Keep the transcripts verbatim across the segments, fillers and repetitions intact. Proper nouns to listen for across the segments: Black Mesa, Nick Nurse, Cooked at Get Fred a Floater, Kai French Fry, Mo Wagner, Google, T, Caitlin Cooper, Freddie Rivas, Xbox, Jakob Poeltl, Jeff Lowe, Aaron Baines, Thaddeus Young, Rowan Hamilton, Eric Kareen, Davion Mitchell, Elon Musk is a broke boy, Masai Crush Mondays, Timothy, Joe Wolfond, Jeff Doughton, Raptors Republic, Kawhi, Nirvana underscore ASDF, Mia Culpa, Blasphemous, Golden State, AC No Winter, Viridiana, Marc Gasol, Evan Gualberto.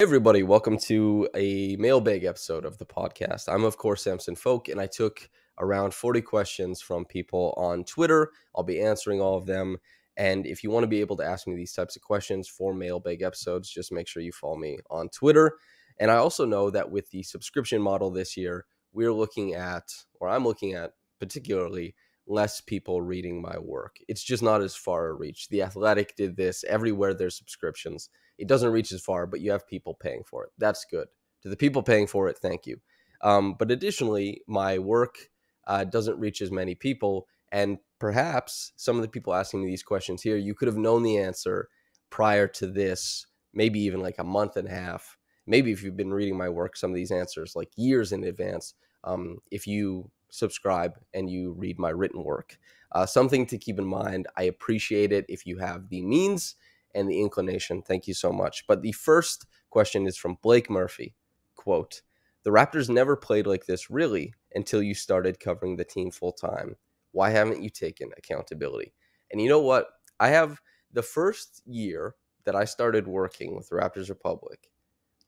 Everybody, welcome to a mailbag episode of the podcast. I'm, of course, Samson Folk, and I took around forty questions from people on Twitter. I'll be answering all of them. And if you want to be able to ask me these types of questions for mailbag episodes, just make sure you follow me on Twitter. And I also know that with the subscription model this year, we're looking at, or I'm looking at particularly, less people reading my work. It's just not as far a reach. The Athletic did this. Everywhere there's subscriptions, it doesn't reach as far, but you have people paying for it. That's good. To the people paying for it, thank you. Um, but additionally, my work uh, doesn't reach as many people, and perhaps some of the people asking me these questions here, you could have known the answer prior to this, maybe even like a month and a half. Maybe if you've been reading my work, some of these answers like years in advance, um, if you subscribe and you read my written work. Uh, something to keep in mind. I appreciate it if you have the means and the inclination. Thank you so much. But the first question is from Blake Murphy. Quote, "The Raptors never played like this really until you started covering the team full time. Why haven't you taken accountability?" And you know what? I have the first year that I started working with Raptors Republic,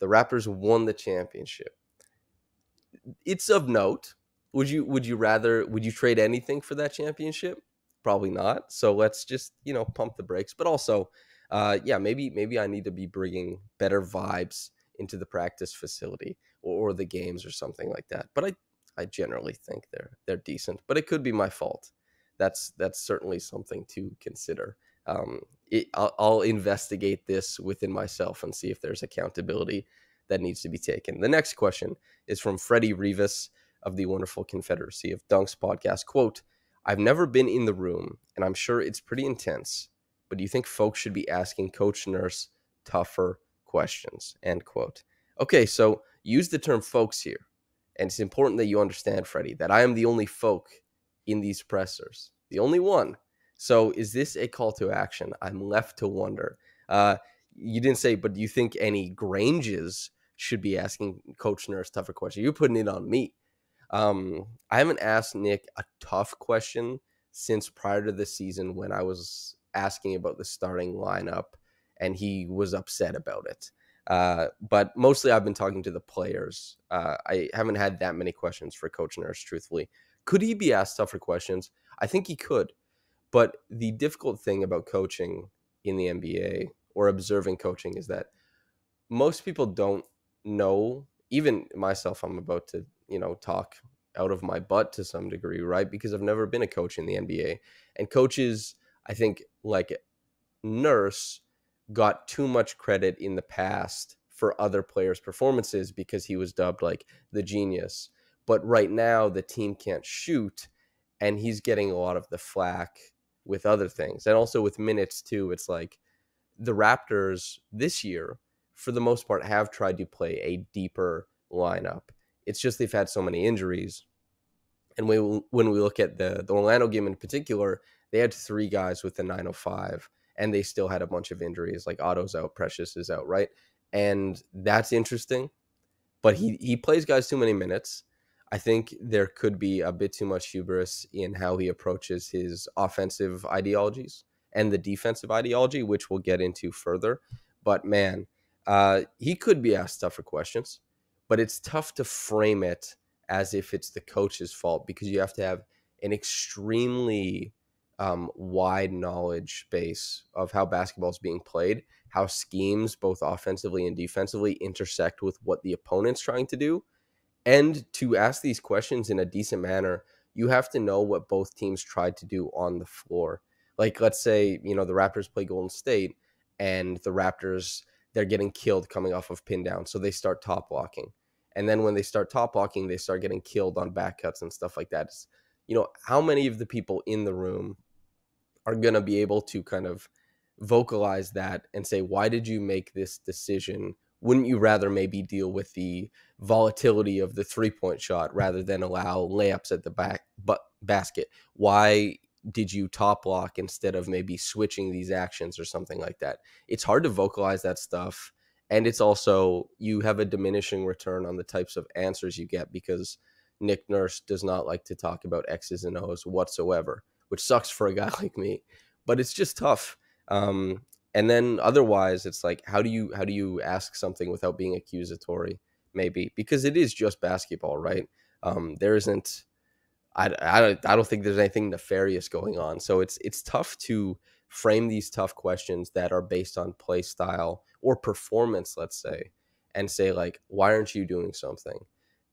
the Raptors won the championship. It's of note. Would you would you rather would you trade anything for that championship? Probably not. So let's just, you know, pump the brakes. But also, uh, yeah, maybe maybe I need to be bringing better vibes into the practice facility or, or the games or something like that. But I I generally think they're they're decent. But it could be my fault. That's that's certainly something to consider. Um, it, I'll, I'll investigate this within myself and see if there's accountability that needs to be taken. The next question is from Freddie Rivas of the Wonderful Confederacy of Dunks podcast. Quote, "I've never been in the room, and I'm sure it's pretty intense, but do you think folks should be asking Coach Nurse tougher questions?" End quote. Okay, so use the term folks here, and it's important that you understand, Freddie, that I am the only folk in these pressers, the only one. So is this a call to action? I'm left to wonder. Uh, you didn't say, but do you think any Granges should be asking Coach Nurse tougher questions? You're putting it on me. Um, I haven't asked Nick a tough question since prior to the season when I was asking about the starting lineup and he was upset about it. Uh, but mostly I've been talking to the players. Uh, I haven't had that many questions for Coach Nurse, truthfully. Could he be asked tougher questions? I think he could. But the difficult thing about coaching in the N B A or observing coaching is that most people don't know, even myself, I'm about to, you know, talk out of my butt to some degree, right? Because I've never been a coach in the N B A. And coaches, I think, like Nurse, got too much credit in the past for other players' performances because he was dubbed like the genius. But right now, the team can't shoot, and he's getting a lot of the flack with other things. And also with minutes, too, it's like the Raptors this year, for the most part, have tried to play a deeper lineup. It's just they've had so many injuries. And we, when we look at the, the Orlando game in particular, they had three guys with the nine oh five, and they still had a bunch of injuries, like Otto's out, Precious is out, right? And that's interesting. But he, he plays guys too many minutes. I think there could be a bit too much hubris in how he approaches his offensive ideologies and the defensive ideology, which we'll get into further. But, man, uh, he could be asked tougher questions. But it's tough to frame it as if it's the coach's fault because you have to have an extremely um, wide knowledge base of how basketball is being played, how schemes, both offensively and defensively, intersect with what the opponent's trying to do. And to ask these questions in a decent manner, you have to know what both teams tried to do on the floor. Like, let's say, you know, the Raptors play Golden State and the Raptors, they're getting killed coming off of pin down. So they start top blocking. And then when they start top blocking, they start getting killed on back cuts and stuff like that. It's, you know, how many of the people in the room are going to be able to kind of vocalize that and say, why did you make this decision? Wouldn't you rather maybe deal with the volatility of the three-point shot rather than allow layups at the back but basket? Why did you top block instead of maybe switching these actions or something like that? It's hard to vocalize that stuff. And it's also, you have a diminishing return on the types of answers you get because Nick Nurse does not like to talk about X's and O's whatsoever, which sucks for a guy like me, but it's just tough. Um, And then otherwise, it's like, how do you how do you ask something without being accusatory? Maybe because it is just basketball, right? Um, there isn't. I, I don't. I don't think there's anything nefarious going on. So it's it's tough to frame these tough questions that are based on play style or performance, let's say, and say like, why aren't you doing something?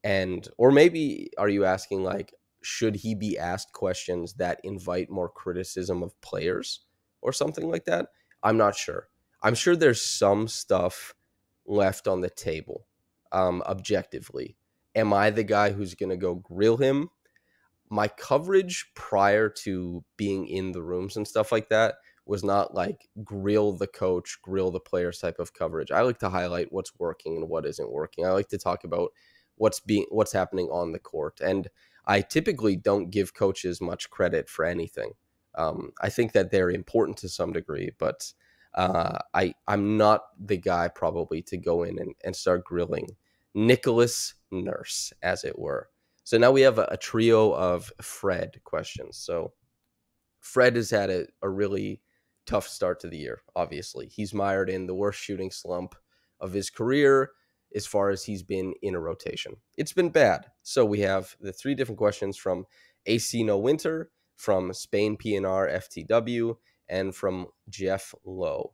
And or maybe are you asking like, should he be asked questions that invite more criticism of players or something like that? I'm not sure. I'm sure there's some stuff left on the table. Um, objectively, am I the guy who's going to go grill him? My coverage prior to being in the rooms and stuff like that was not like grill the coach, grill the players type of coverage. I like to highlight what's working and what isn't working. I like to talk about what's being, what's happening on the court. And I typically don't give coaches much credit for anything. Um, I think that they're important to some degree, but uh, I, I'm not the guy probably to go in and, and start grilling Nicholas Nurse, as it were. So now we have a, a trio of Fred questions. So Fred has had a, a really tough start to the year, obviously. He's mired in the worst shooting slump of his career as far as he's been in a rotation. It's been bad. So we have the three different questions from A C No Winter, from Spain P N R F T W, and from Jeff Lowe.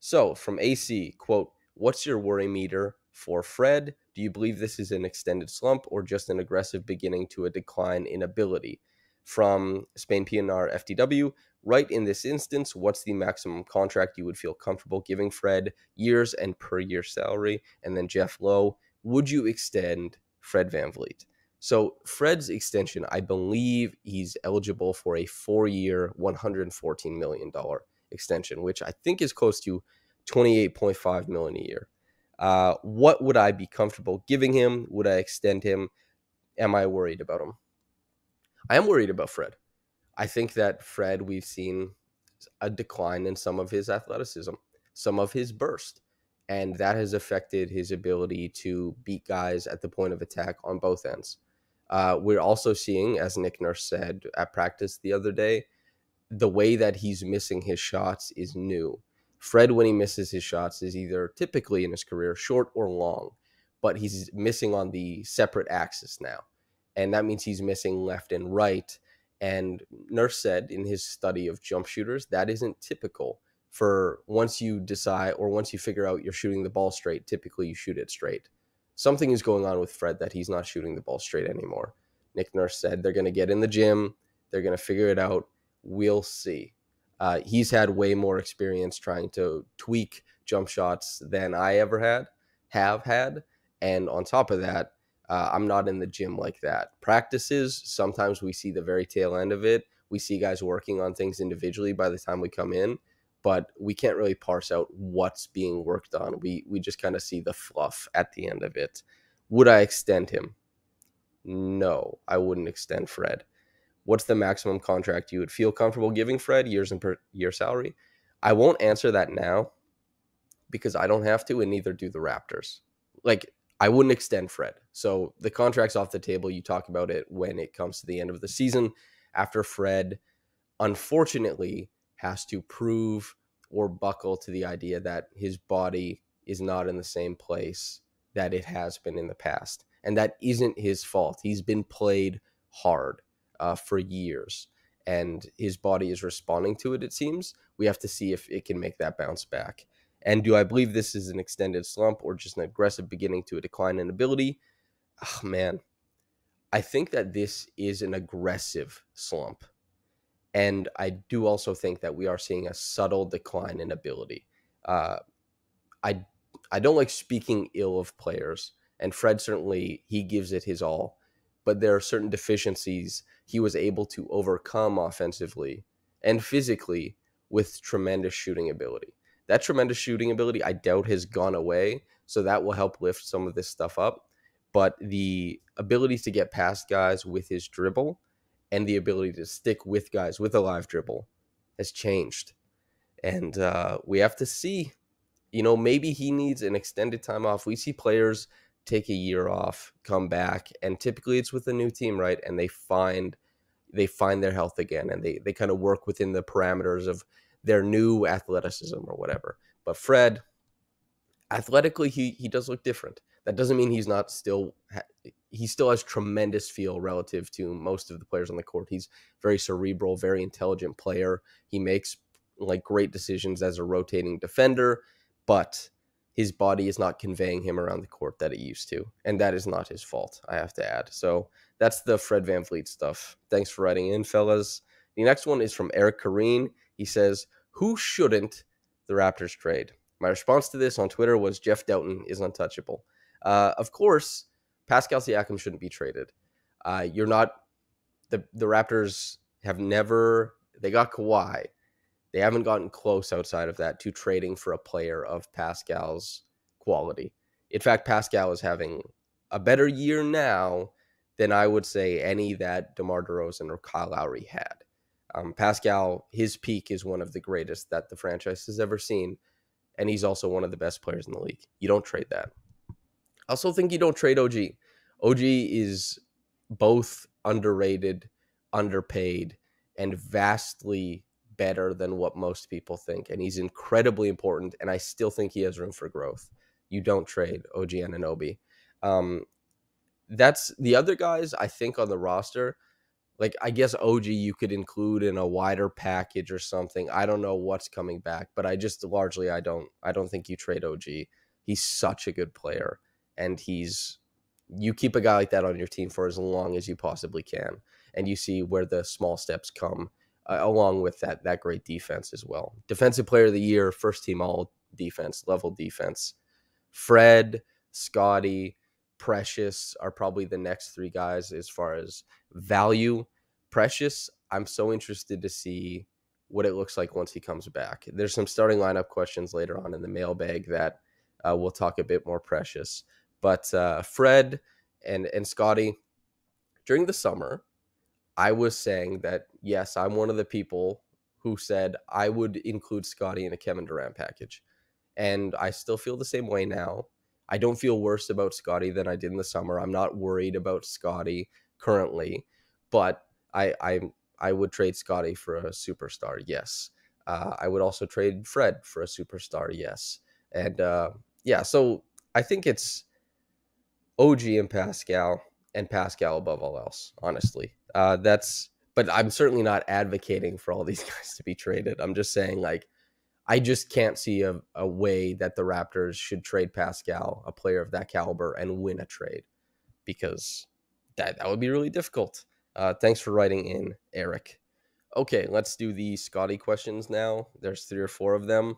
So from A C, quote, what's your worry meter for Fred? Do you believe this is an extended slump or just an aggressive beginning to a decline in ability? From Spain P N R F T W, right in this instance, what's the maximum contract you would feel comfortable giving Fred, years and per year salary? And then Jeff Lowe, would you extend Fred VanVleet? So Fred's extension, I believe he's eligible for a four-year, one hundred fourteen million dollars extension, which I think is close to twenty-eight point five million dollars a year. Uh, what would I be comfortable giving him? Would I extend him? Am I worried about him? I am worried about Fred. I think that Fred, we've seen a decline in some of his athleticism, some of his burst, and that has affected his ability to beat guys at the point of attack on both ends. Uh, we're also seeing, as Nick Nurse said at practice the other day, the way that he's missing his shots is new. Fred, when he misses his shots, is either typically in his career short or long, but he's missing on the separate axis now. And that means he's missing left and right. And Nurse said in his study of jump shooters, that isn't typical for once you decide or once you figure out you're shooting the ball straight, typically you shoot it straight. Something is going on with Fred that he's not shooting the ball straight anymore. Nick Nurse said they're going to get in the gym. They're going to figure it out. We'll see. Uh, he's had way more experience trying to tweak jump shots than I ever had, have had. And on top of that, uh, I'm not in the gym like that. Practices, sometimes we see the very tail end of it. We see guys working on things individually by the time we come in, but we can't really parse out what's being worked on. We, we just kind of see the fluff at the end of it. Would I extend him? No, I wouldn't extend Fred. What's the maximum contract you would feel comfortable giving Fred, years and per year salary? I won't answer that now because I don't have to, and neither do the Raptors. Like, I wouldn't extend Fred. So the contract's off the table. You talk about it when it comes to the end of the season, after Fred, unfortunately, has to prove or buckle to the idea that his body is not in the same place that it has been in the past. And that isn't his fault. He's been played hard. Uh, for years, and his body is responding to it, it seems. We have to see if it can make that bounce back. And do I believe this is an extended slump or just an aggressive beginning to a decline in ability? Oh, man, I think that this is an aggressive slump. And I do also think that we are seeing a subtle decline in ability. Uh, I, I don't like speaking ill of players, and Fred certainly, he gives it his all. But there are certain deficiencies he was able to overcome offensively and physically with tremendous shooting ability. That tremendous shooting ability, I doubt, has gone away, so that will help lift some of this stuff up. But the ability to get past guys with his dribble and the ability to stick with guys with a live dribble has changed. And uh, we have to see. You know, maybe he needs an extended time off. We see players take a year off, come back, and typically it's with a new team, right? And they find they find their health again, and they, they kind of work within the parameters of their new athleticism or whatever. But Fred, athletically, he he does look different. That doesn't mean he's not still he still has tremendous feel relative to most of the players on the court. He's very cerebral, very intelligent player. He makes like great decisions as a rotating defender, but his body is not conveying him around the court that it used to, and that is not his fault, I have to add. So that's the Fred VanVleet stuff. Thanks for writing in, fellas. The next one is from Eric Kareen. He says, "Who shouldn't the Raptors trade?" My response to this on Twitter was Jeff Doughton is untouchable. Uh, of course, Pascal Siakam shouldn't be traded. Uh, you're not the the Raptors have never they got Kawhi. They haven't gotten close outside of that to trading for a player of Pascal's quality. In fact, Pascal is having a better year now than I would say any that DeMar DeRozan or Kyle Lowry had. Um, Pascal, his peak is one of the greatest that the franchise has ever seen, and he's also one of the best players in the league. You don't trade that. I also think you don't trade O G. O G is both underrated, underpaid, and vastly better than what most people think, and he's incredibly important, and I still think he has room for growth. You don't trade O G Anunoby. Um, that's the other guys I think on the roster. Like, I guess O G you could include in a wider package or something. I don't know what's coming back, but I just largely I don't I don't think you trade O G. He's such a good player, and he's you keep a guy like that on your team for as long as you possibly can, and you see where the small steps come uh, along with that that great defense as well. Defensive Player of the Year, first team all defense, level defense. Fred, Scotty, Precious are probably the next three guys as far as value. Precious, I'm so interested to see what it looks like once he comes back. There's some starting lineup questions later on in the mailbag that uh, we'll talk a bit more Precious. But uh, Fred and, and Scotty, during the summer, I was saying that, yes, I'm one of the people who said I would include Scotty in a Kevin Durant package. And I still feel the same way now. I don't feel worse about Scotty than I did in the summer. I'm not worried about Scotty currently, but I I, I would trade Scotty for a superstar, yes. Uh, I would also trade Fred for a superstar, yes. And uh, yeah, so I think it's O G and Pascal, and Pascal above all else, honestly. Uh, that's, but I'm certainly not advocating for all these guys to be traded. I'm just saying, like, I just can't see a, a way that the Raptors should trade Pascal, a player of that caliber, and win a trade, because that, that would be really difficult. Uh, thanks for writing in, Eric. Okay, let's do the Scotty questions now. There's three or four of them,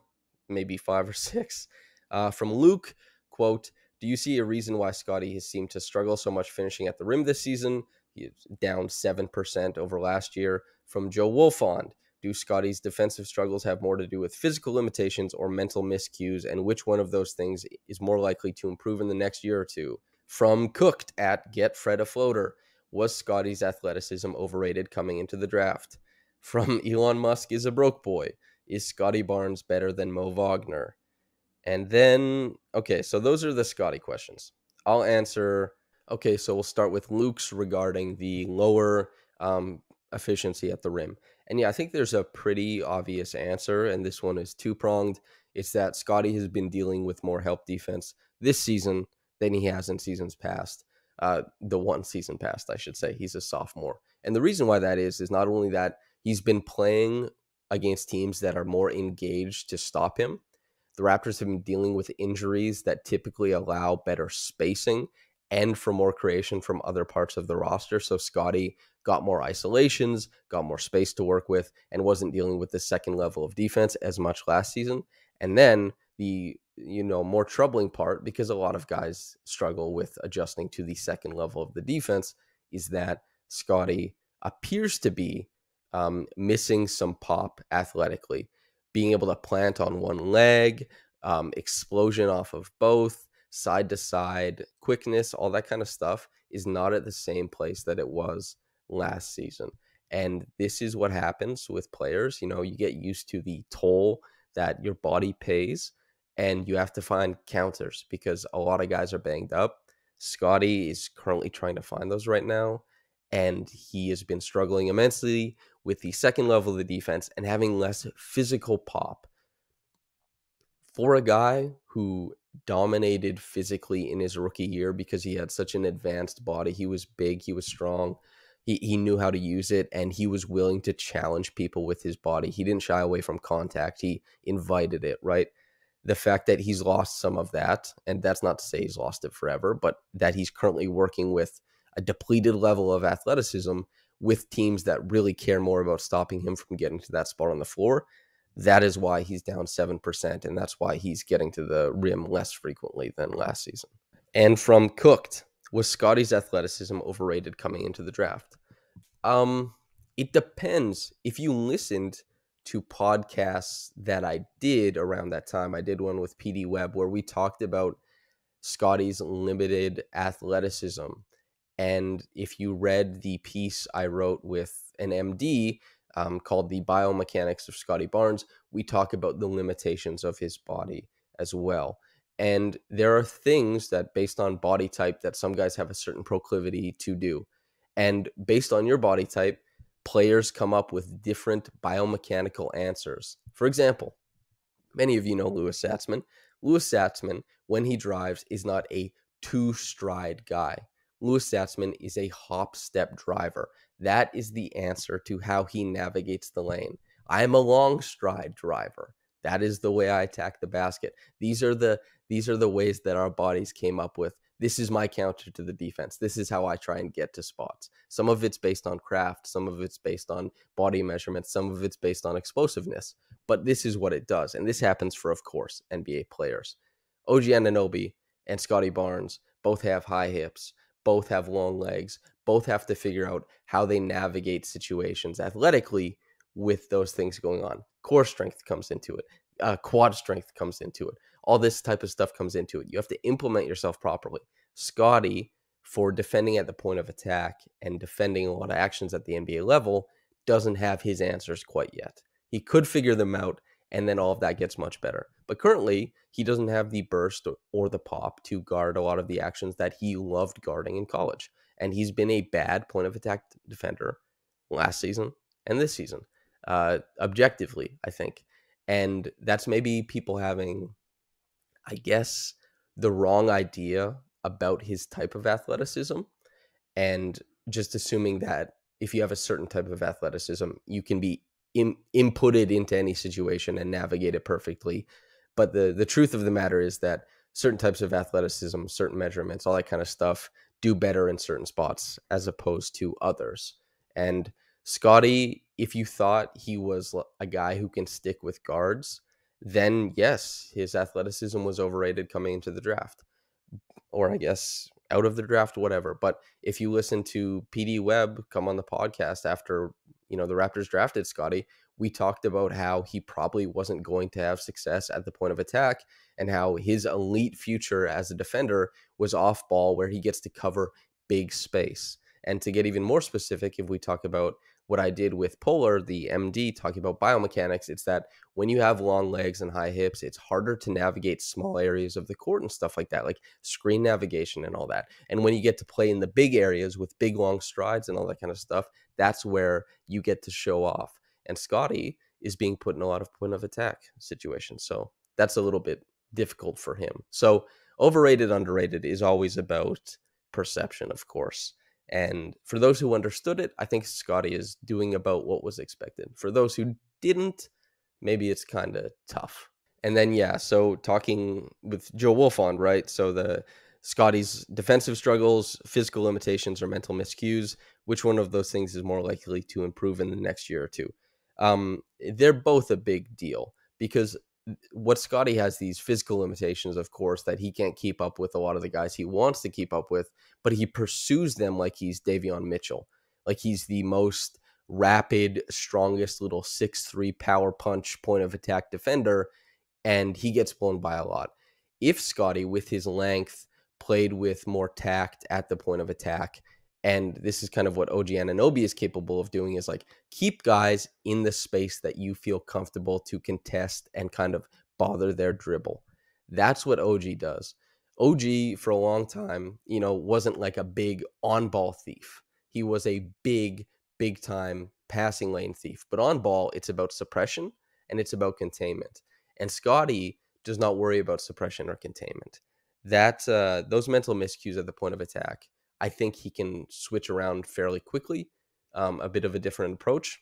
maybe five or six. Uh, from Luke, quote, "Do you see a reason why Scotty has seemed to struggle so much finishing at the rim this season? He's down seven percent over last year." From Joe Wolfond, "Do Scotty's defensive struggles have more to do with physical limitations or mental miscues, and which one of those things is more likely to improve in the next year or two?" From Cooked at Get Fred a Floater, "Was Scotty's athleticism overrated coming into the draft?" From Elon Musk is a broke boy, "Is Scotty Barnes better than Mo Wagner?" And then, okay, so those are the Scotty questions. I'll answer, okay, so we'll start with Luke's regarding the lower um, efficiency at the rim. And yeah, I think there's a pretty obvious answer, and this one is two-pronged. It's that Scotty has been dealing with more help defense this season than he has in seasons past. Uh, the one season past, I should say. He's a sophomore. And the reason why that is, is not only that he's been playing against teams that are more engaged to stop him. The Raptors have been dealing with injuries that typically allow better spacing and for more creation from other parts of the roster. So Scotty got more isolations, got more space to work with, and wasn't dealing with the second level of defense as much last season. And then the, you know, more troubling part, because a lot of guys struggle with adjusting to the second level of the defense, is that Scotty appears to be um, missing some pop athletically. Being able to plant on one leg, um, explosion off of both, side-to-side quickness, all that kind of stuff is not at the same place that it was last season. And this is what happens with players. You know, you get used to the toll that your body pays, and you have to find counters because a lot of guys are banged up. Scotty is currently trying to find those right now, and he has been struggling immensely with the second level of the defense and having less physical pop. For a guy who dominated physically in his rookie year because he had such an advanced body, he was big, he was strong, he, he knew how to use it, and he was willing to challenge people with his body. He didn't shy away from contact. He invited it, right? The fact that he's lost some of that, and that's not to say he's lost it forever, but that he's currently working with a depleted level of athleticism with teams that really care more about stopping him from getting to that spot on the floor. That is why he's down seven percent, and that's why he's getting to the rim less frequently than last season. And from Cooked, was Scotty's athleticism overrated coming into the draft? Um, it depends. If you listened to podcasts that I did around that time, I did one with P D Webb where we talked about Scotty's limited athleticism. And if you read the piece I wrote with an M D um, called The Biomechanics of Scotty Barnes, we talk about the limitations of his body as well. And there are things that, based on body type, that some guys have a certain proclivity to do. And based on your body type, players come up with different biomechanical answers. For example, many of you know Lewis Satzman. Lewis Satzman, when he drives, is not a two-stride guy. Lewis Satzman is a hop-step driver. That is the answer to how he navigates the lane. I am a long-stride driver. That is the way I attack the basket. These are the, these are the ways that our bodies came up with. This is my counter to the defense. This is how I try and get to spots. Some of it's based on craft. Some of it's based on body measurements. Some of it's based on explosiveness. But this is what it does. And this happens for, of course, N B A players. O G Anunoby and Scotty Barnes both have high hips. Both have long legs. Both have to figure out how they navigate situations athletically with those things going on. Core strength comes into it. Uh, quad strength comes into it. All this type of stuff comes into it. You have to implement yourself properly. Scotty, for defending at the point of attack and defending a lot of actions at the N B A level, doesn't have his answers quite yet. He could figure them out, and then all of that gets much better. But currently, he doesn't have the burst or the pop to guard a lot of the actions that he loved guarding in college. And he's been a bad point of attack defender last season and this season, uh, objectively, I think. And that's maybe people having, I guess, the wrong idea about his type of athleticism, and just assuming that if you have a certain type of athleticism, you can be in, inputted into any situation and navigate it perfectly. But the, the truth of the matter is that certain types of athleticism, certain measurements, all that kind of stuff do better in certain spots as opposed to others. And Scotty, if you thought he was a guy who can stick with guards, then yes, his athleticism was overrated coming into the draft, or I guess out of the draft, whatever. But if you listen to P D Webb come on the podcast after, you know, the Raptors drafted Scotty, we talked about how he probably wasn't going to have success at the point of attack and how his elite future as a defender was off ball, where he gets to cover big space. And to get even more specific, if we talk about what I did with Poehler, the M D, talking about biomechanics, it's that when you have long legs and high hips, it's harder to navigate small areas of the court and stuff like that, like screen navigation and all that. And when you get to play in the big areas with big, long strides and all that kind of stuff, that's where you get to show off. And Scotty is being put in a lot of point of attack situations. So that's a little bit difficult for him. So overrated, underrated is always about perception, of course. And for those who understood it, I think Scotty is doing about what was expected. For those who didn't, maybe it's kind of tough. And then, yeah, so talking with Joe Wolfond, right? So the Scotty's defensive struggles, physical limitations, or mental miscues, which one of those things is more likely to improve in the next year or two? Um, they're both a big deal, because what Scotty has, these physical limitations, of course, that he can't keep up with a lot of the guys he wants to keep up with, but he pursues them like he's Davion Mitchell, like he's the most rapid, strongest little six three power punch point of attack defender, and he gets blown by a lot. If Scotty, with his length, played with more tact at the point of attack, and this is kind of what O G Anunoby is capable of doing, is like keep guys in the space that you feel comfortable to contest and kind of bother their dribble. That's what O G does. O G, for a long time, you know, wasn't like a big on-ball thief. he was a big, big time passing lane thief. But on ball, it's about suppression and it's about containment. And Scottie does not worry about suppression or containment. That uh, those mental miscues at the point of attack, I think he can switch around fairly quickly, um, a bit of a different approach.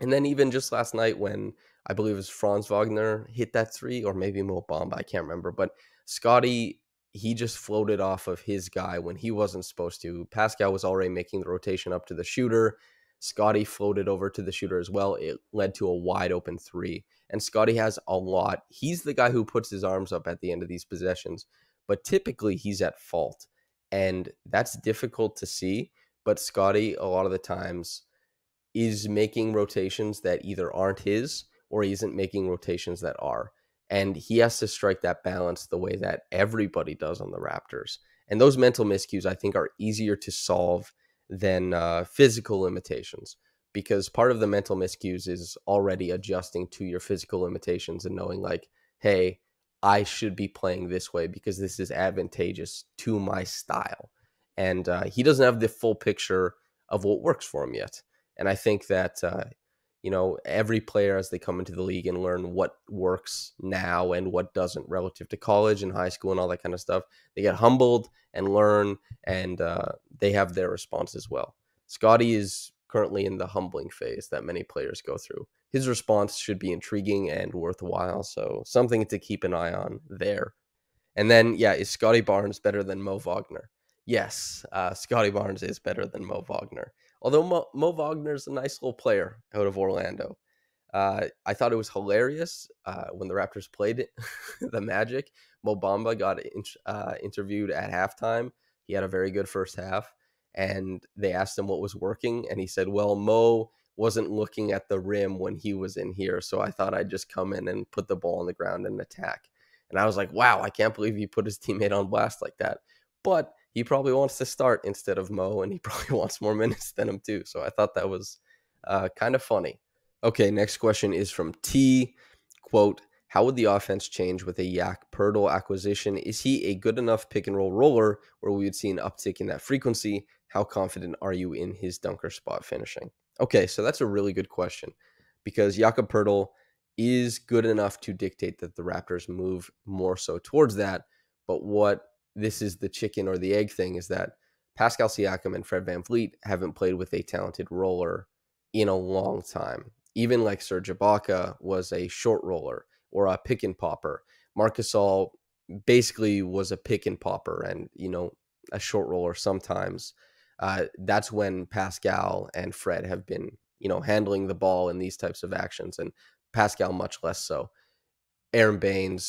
And then even just last night when I believe it was Franz Wagner hit that three, or maybe Mo Bamba, I can't remember, but Scottie, he just floated off of his guy when he wasn't supposed to. Pascal was already making the rotation up to the shooter. Scottie floated over to the shooter as well. It led to a wide open three. And Scottie has a lot. He's the guy who puts his arms up at the end of these possessions, but typically he's at fault. And that's difficult to see. But Scottie, a lot of the times, is making rotations that either aren't his or he isn't making rotations that are. And he has to strike that balance the way that everybody does on the Raptors. And those mental miscues, I think, are easier to solve than uh, physical limitations, because part of the mental miscues is already adjusting to your physical limitations and knowing, like, hey, I should be playing this way because this is advantageous to my style. And uh, he doesn't have the full picture of what works for him yet. And I think that... Uh, You know, every player as they come into the league and learn what works now and what doesn't relative to college and high school and all that kind of stuff, they get humbled and learn, and uh, they have their response as well. Scottie is currently in the humbling phase that many players go through. His response should be intriguing and worthwhile, so something to keep an eye on there. And then, yeah, is Scottie Barnes better than Mo Wagner? Yes, uh, Scottie Barnes is better than Mo Wagner. Although Mo, Mo Wagner's a nice little player out of Orlando. Uh, I thought it was hilarious uh, when the Raptors played it, the Magic. Mo Bamba got in, uh, interviewed at halftime. He had a very good first half. And they asked him what was working. And he said, well, Mo wasn't looking at the rim when he was in here. So I thought I'd just come in and put the ball on the ground and attack. And I was like, wow, I can't believe he put his teammate on blast like that. But he probably wants to start instead of Mo, and he probably wants more minutes than him too. So I thought that was uh, kind of funny. Okay, next question is from T. Quote, how would the offense change with a Jakob Poeltl acquisition? Is he a good enough pick-and-roll roller where we would see an uptick in that frequency? How confident are you in his dunker spot finishing? Okay, so that's a really good question, because Jakob Poeltl is good enough to dictate that the Raptors move more so towards that, but what... this is the chicken or the egg thing, is that Pascal Siakam and Fred VanVleet haven't played with a talented roller in a long time. Even like Serge Ibaka was a short roller or a pick and popper. Marc Gasol basically was a pick and popper and, you know, a short roller sometimes. Uh, that's when Pascal and Fred have been, you know, handling the ball in these types of actions, and Pascal much less so. Aaron Baines,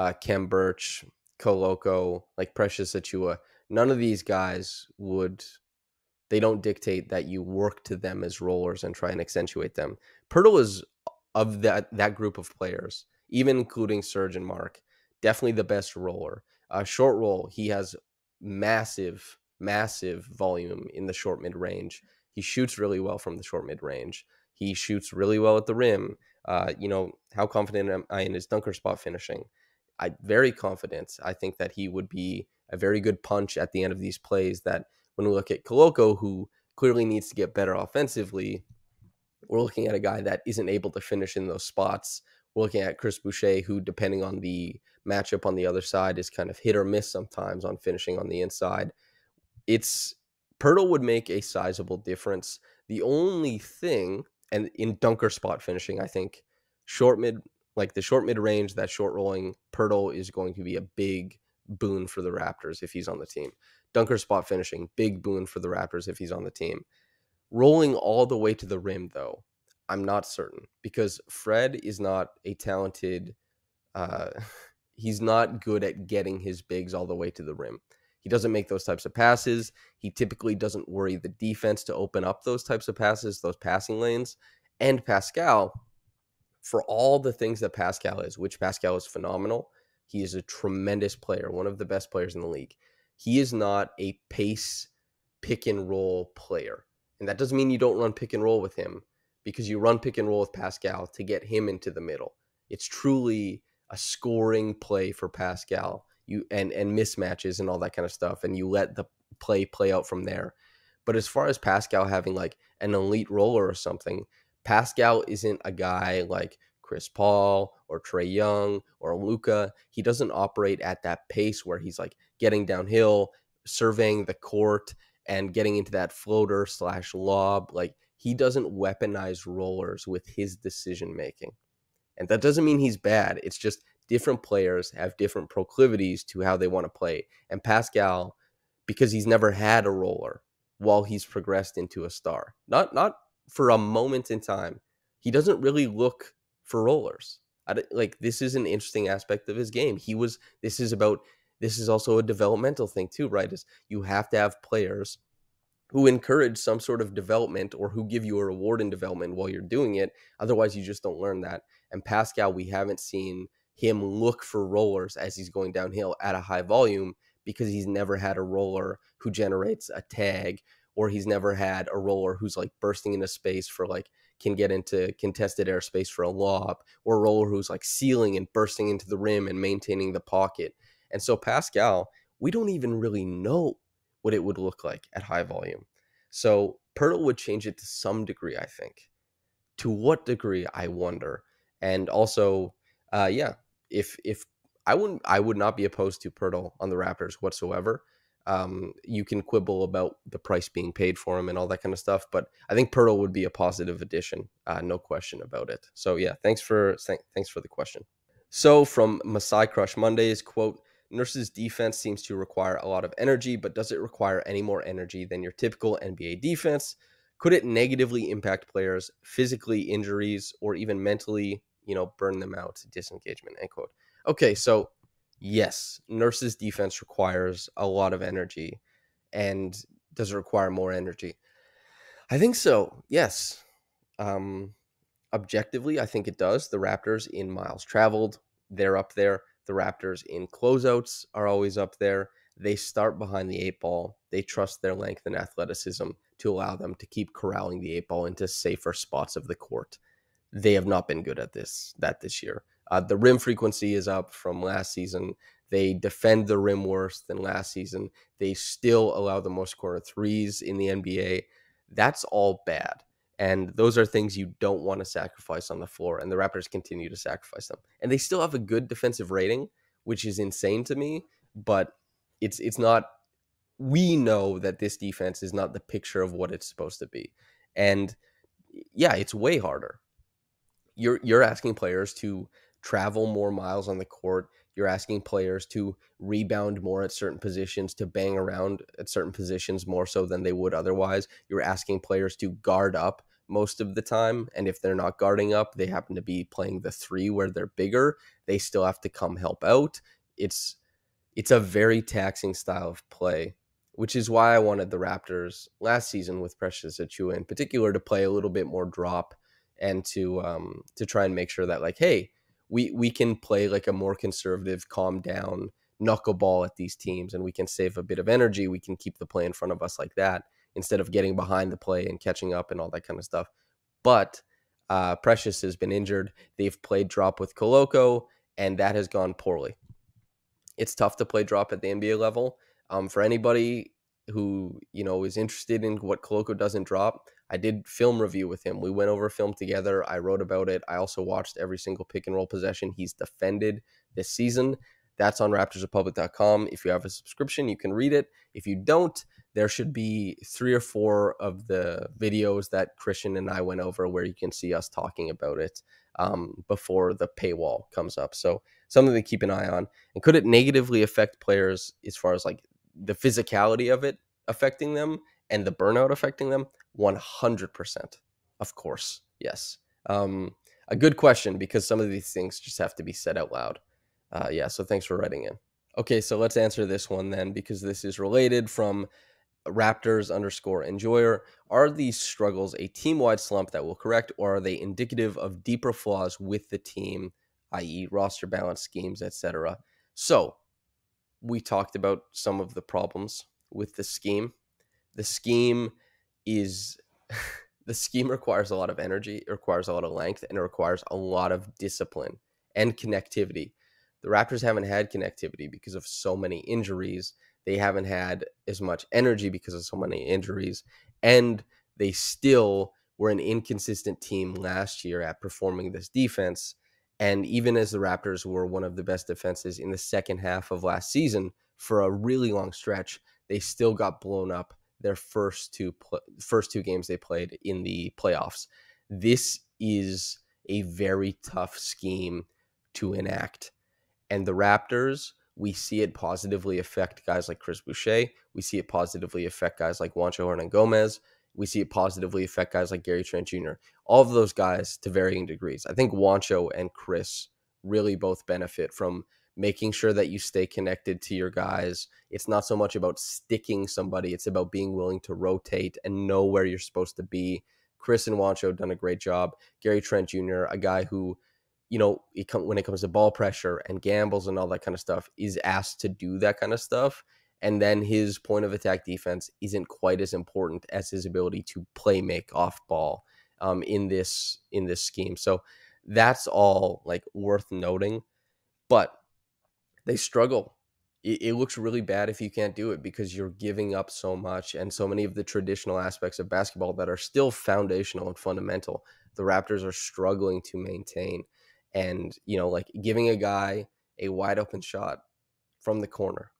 uh, Kem Birch, Koloko, like Precious Achiuwa, none of these guys would, they don't dictate that you work to them as rollers and try and accentuate them. Poeltl is of that, that group of players, even including Serge and Mark, definitely the best roller. Uh, short roll, he has massive, massive volume in the short mid-range. He shoots really well from the short mid-range. He shoots really well at the rim. Uh, you know, how confident am I in his dunker spot finishing? I'm very confident. I think that he would be a very good punch at the end of these plays, that when we look at Koloko, who clearly needs to get better offensively, we're looking at a guy that isn't able to finish in those spots. We're looking at Chris Boucher, who, depending on the matchup on the other side, is kind of hit or miss sometimes on finishing on the inside. It's Poeltl would make a sizable difference. The only thing, and in dunker spot finishing, I think short mid, like the short mid-range, that short rolling, Poeltl is going to be a big boon for the Raptors if he's on the team. Dunker spot finishing, big boon for the Raptors if he's on the team. Rolling all the way to the rim, though, I'm not certain, because Fred is not a talented, uh, he's not good at getting his bigs all the way to the rim. He doesn't make those types of passes. He typically doesn't worry the defense to open up those types of passes, those passing lanes. And Pascal... for all the things that Pascal is, which Pascal is phenomenal, he is a tremendous player, one of the best players in the league. He is not a pace pick and roll player. And that doesn't mean you don't run pick and roll with him, because you run pick and roll with Pascal to get him into the middle. It's truly a scoring play for Pascal, you and, and mismatches and all that kind of stuff. And you let the play play out from there. But as far as Pascal having like an elite roller or something, Pascal isn't a guy like Chris Paul or Trae Young or Luka. He doesn't operate at that pace where he's like getting downhill, surveying the court, and getting into that floater slash lob. Like, he doesn't weaponize rollers with his decision making. And that doesn't mean he's bad. It's just different players have different proclivities to how they want to play. And Pascal, because he's never had a roller, while he's progressed into a star, not not for a moment in time, he doesn't really look for rollers. I, like, this is an interesting aspect of his game. He was. This is about. This is also a developmental thing too, right? Is you have to have players who encourage some sort of development or who give you a reward in development while you're doing it. Otherwise, you just don't learn that. And Pascal, we haven't seen him look for rollers as he's going downhill at a high volume, because he's never had a roller who generates a tag, or he's never had a roller who's like bursting into space for like, can get into contested airspace for a lob, or a roller who's like sealing and bursting into the rim and maintaining the pocket. And so Pascal, we don't even really know what it would look like at high volume. So Poeltl would change it to some degree, I think. To what degree, I wonder. And also, uh, yeah, if, if, I wouldn't. I would not be opposed to Poeltl on the Raptors whatsoever. Um, you can quibble about the price being paid for him and all that kind of stuff, but I think Poeltl would be a positive addition, uh, no question about it. So yeah, thanks for th thanks for the question. So from Masai Crush Mondays, quote: Nurse's defense seems to require a lot of energy, but does it require any more energy than your typical N B A defense? Could it negatively impact players physically, injuries, or even mentally? You know, burn them out, disengagement. End quote. Okay, so yes, Nurse's defense requires a lot of energy. And does it require more energy? I think so, yes. Um, objectively, I think it does. The Raptors in miles traveled, they're up there. The Raptors in closeouts are always up there. They start behind the eight ball. They trust their length and athleticism to allow them to keep corralling the eight ball into safer spots of the court. They have not been good at this, that this year. Uh, the rim frequency is up from last season. They defend the rim worse than last season. They still allow the most corner threes in the N B A. That's all bad. And those are things you don't want to sacrifice on the floor. And the Raptors continue to sacrifice them. And they still have a good defensive rating, which is insane to me. But it's it's not... We know that this defense is not the picture of what it's supposed to be. And yeah, it's way harder. You're, you're asking players to travel more miles on the court. You're asking players to rebound more at certain positions, to bang around at certain positions more so than they would otherwise. You're asking players to guard up most of the time, and if they're not guarding up, they happen to be playing the three where they're bigger, they still have to come help out. It's it's a very taxing style of play, which is why I wanted the Raptors last season with Precious Achiuwa in particular to play a little bit more drop and to um to try and make sure that, like, hey, We we can play like a more conservative, calm down, knuckleball at these teams, and we can save a bit of energy. We can keep the play in front of us like that instead of getting behind the play and catching up and all that kind of stuff. But uh, Precious has been injured. They've played drop with Koloko, and that has gone poorly. It's tough to play drop at the N B A level. Um, for anybody who, you know, is interested in what Koloko doesn't drop, I did film review with him. We went over film together. I wrote about it. I also watched every single pick and roll possession he's defended this season. That's on Raptors Republic dot com. If you have a subscription, you can read it. If you don't, there should be three or four of the videos that Christian and I went over where you can see us talking about it um, before the paywall comes up. So something to keep an eye on. And could it negatively affect players as far as like the physicality of it affecting them and the burnout affecting them? one hundred percent. Of course. Yes. Um, a good question, because some of these things just have to be said out loud. Uh, yeah. So thanks for writing in. Okay. So let's answer this one then, because this is related, from Raptors underscore enjoyer. Are these struggles a team-wide slump that will correct, or are they indicative of deeper flaws with the team, that is roster balance, schemes, et cetera? So we talked about some of the problems with the scheme. The scheme is the scheme requires a lot of energy, it requires a lot of length, and it requires a lot of discipline and connectivity. The Raptors haven't had connectivity because of so many injuries. they haven't had as much energy because of so many injuries, and they still were an inconsistent team last year at performing this defense. And even as the Raptors were one of the best defenses in the second half of last season for a really long stretch, they still got blown up their first two first two games they played in the playoffs. This is a very tough scheme to enact. And the Raptors, we see it positively affect guys like Chris Boucher. We see it positively affect guys like Juancho Hernan-Gomez. We see it positively affect guys like Gary Trent Junior All of those guys to varying degrees. I think Juancho and Chris really both benefit from making sure that you stay connected to your guys. It's not so much about sticking somebody. It's about being willing to rotate and know where you're supposed to be. Chris and Juancho have done a great job. Gary Trent Junior, a guy who, you know, it com when it comes to ball pressure and gambles and all that kind of stuff, is asked to do that kind of stuff. And then his point of attack defense isn't quite as important as his ability to play make off ball um, in this in this scheme. So that's all like worth noting. But they struggle. It, it looks really bad if you can't do it, because you're giving up so much and so many of the traditional aspects of basketball that are still foundational and fundamental. The Raptors are struggling to maintain. And, you know, like giving a guy a wide open shot from the corner,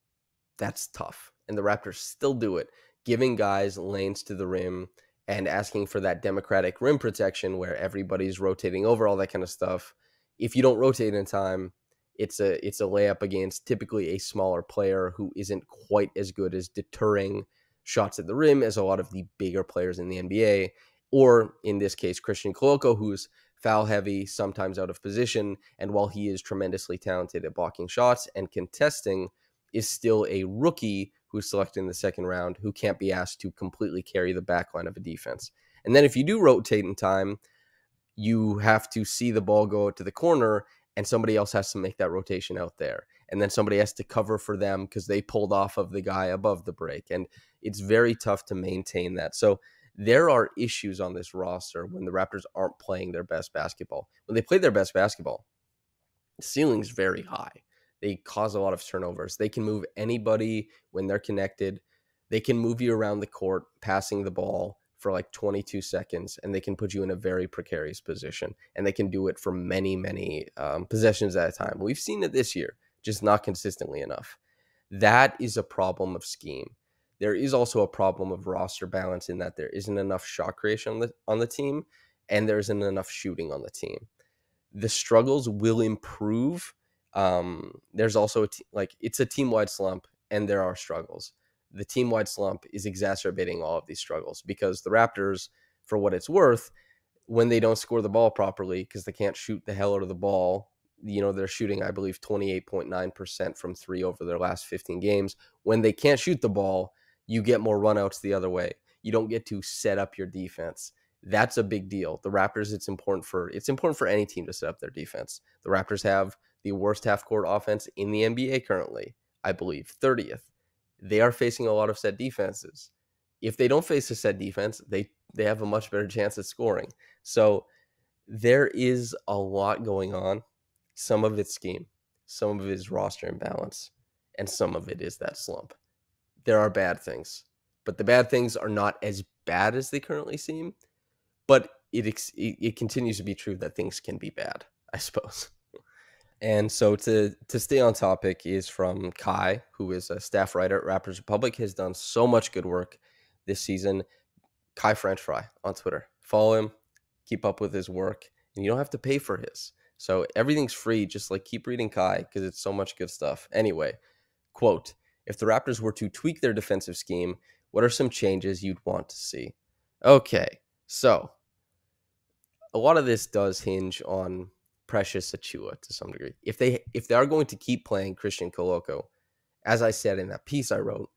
that's tough. And the Raptors still do it, giving guys lanes to the rim and asking for that democratic rim protection where everybody's rotating over, all that kind of stuff. If you don't rotate in time, it's a it's a layup against typically a smaller player who isn't quite as good as deterring shots at the rim as a lot of the bigger players in the N B A, or in this case, Christian Koloko, who's foul heavy, sometimes out of position, and while he is tremendously talented at blocking shots and contesting, is still a rookie who's selected in the second round who can't be asked to completely carry the backline of a defense. And then if you do rotate in time, you have to see the ball go to the corner, and somebody else has to make that rotation out there. And then somebody has to cover for them because they pulled off of the guy above the break. And it's very tough to maintain that. So there are issues on this roster when the Raptors aren't playing their best basketball. When they play their best basketball, the ceiling's very high. They cause a lot of turnovers. They can move anybody when they're connected. They can move you around the court, passing the ball for like twenty-two seconds, and they can put you in a very precarious position. And they can do it for many, many um, possessions at a time. We've seen it this year, just not consistently enough. That is a problem of scheme. There is also a problem of roster balance in that there isn't enough shot creation on the, on the team, and there isn't enough shooting on the team. The struggles will improve. Um, there's also a like it's a team-wide slump, and there are struggles. The team-wide slump is exacerbating all of these struggles, because the Raptors, for what it's worth, when they don't score the ball properly because they can't shoot the hell out of the ball, you know, they're shooting, I believe, twenty-eight point nine percent from three over their last fifteen games. When they can't shoot the ball, you get more runouts the other way. You don't get to set up your defense. That's a big deal. The Raptors, it's important for it's important for any team to set up their defense. The Raptors have the worst half-court offense in the N B A currently, I believe, thirtieth. They are facing a lot of set defenses. If they don't face a set defense, they, they have a much better chance at scoring. So there is a lot going on. Some of it's scheme, some of it is roster imbalance, and some of it is that slump. There are bad things, but the bad things are not as bad as they currently seem, but it, it, it continues to be true that things can be bad, I suppose. And so to, to stay on topic is from Kai, who is a staff writer at Raptors Republic, has done so much good work this season. Kai French Fry on Twitter. Follow him, keep up with his work, and you don't have to pay for his. So everything's free. Just like keep reading Kai, because it's so much good stuff. Anyway, quote, if the Raptors were to tweak their defensive scheme, what are some changes you'd want to see? Okay, so a lot of this does hinge on Precious Achiuwa to some degree. If they if they are going to keep playing Christian Koloko, as I said in that piece I wrote,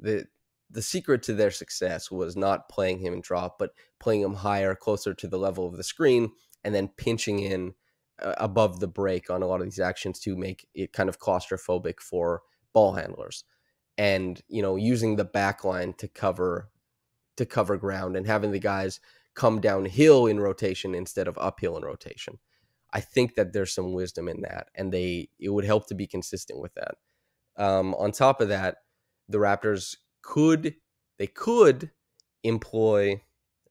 the the secret to their success was not playing him in drop, but playing him higher, closer to the level of the screen, and then pinching in uh, above the break on a lot of these actions to make it kind of claustrophobic for ball handlers, and you know using the back line to cover to cover ground and having the guys come downhill in rotation instead of uphill in rotation. I think that there's some wisdom in that, and they it would help to be consistent with that. Um, on top of that, the Raptors could, they could employ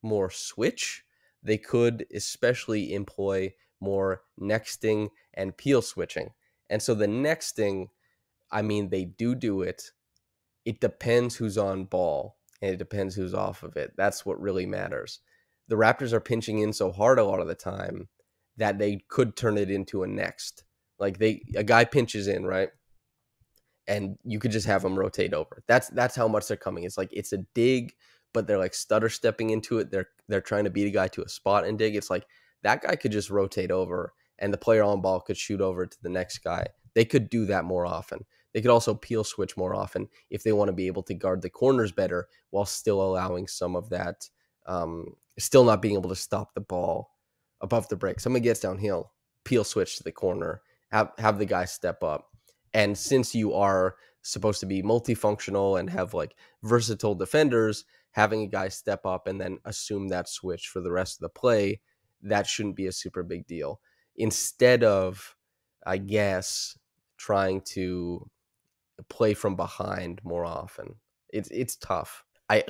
more switch. They could especially employ more nexting and peel switching. And so the nexting, I mean, they do do it. It depends who's on ball, and it depends who's off of it. That's what really matters. The Raptors are pinching in so hard a lot of the time that they could turn it into a next. Like they, a guy pinches in, right? And you could just have them rotate over. That's that's how much they're coming. It's like it's a dig, but they're like stutter stepping into it. They're they're trying to beat a guy to a spot and dig. It's like that guy could just rotate over, and the player on ball could shoot over to the next guy. They could do that more often. They could also peel switch more often if they want to be able to guard the corners better while still allowing some of that, um, still not being able to stop the ball above the break. Somebody gets downhill, peel switch to the corner, have, have the guy step up. And since you are supposed to be multifunctional and have like versatile defenders, having a guy step up and then assume that switch for the rest of the play, that shouldn't be a super big deal. Instead of, I guess, trying to play from behind more often. It's it's tough. I,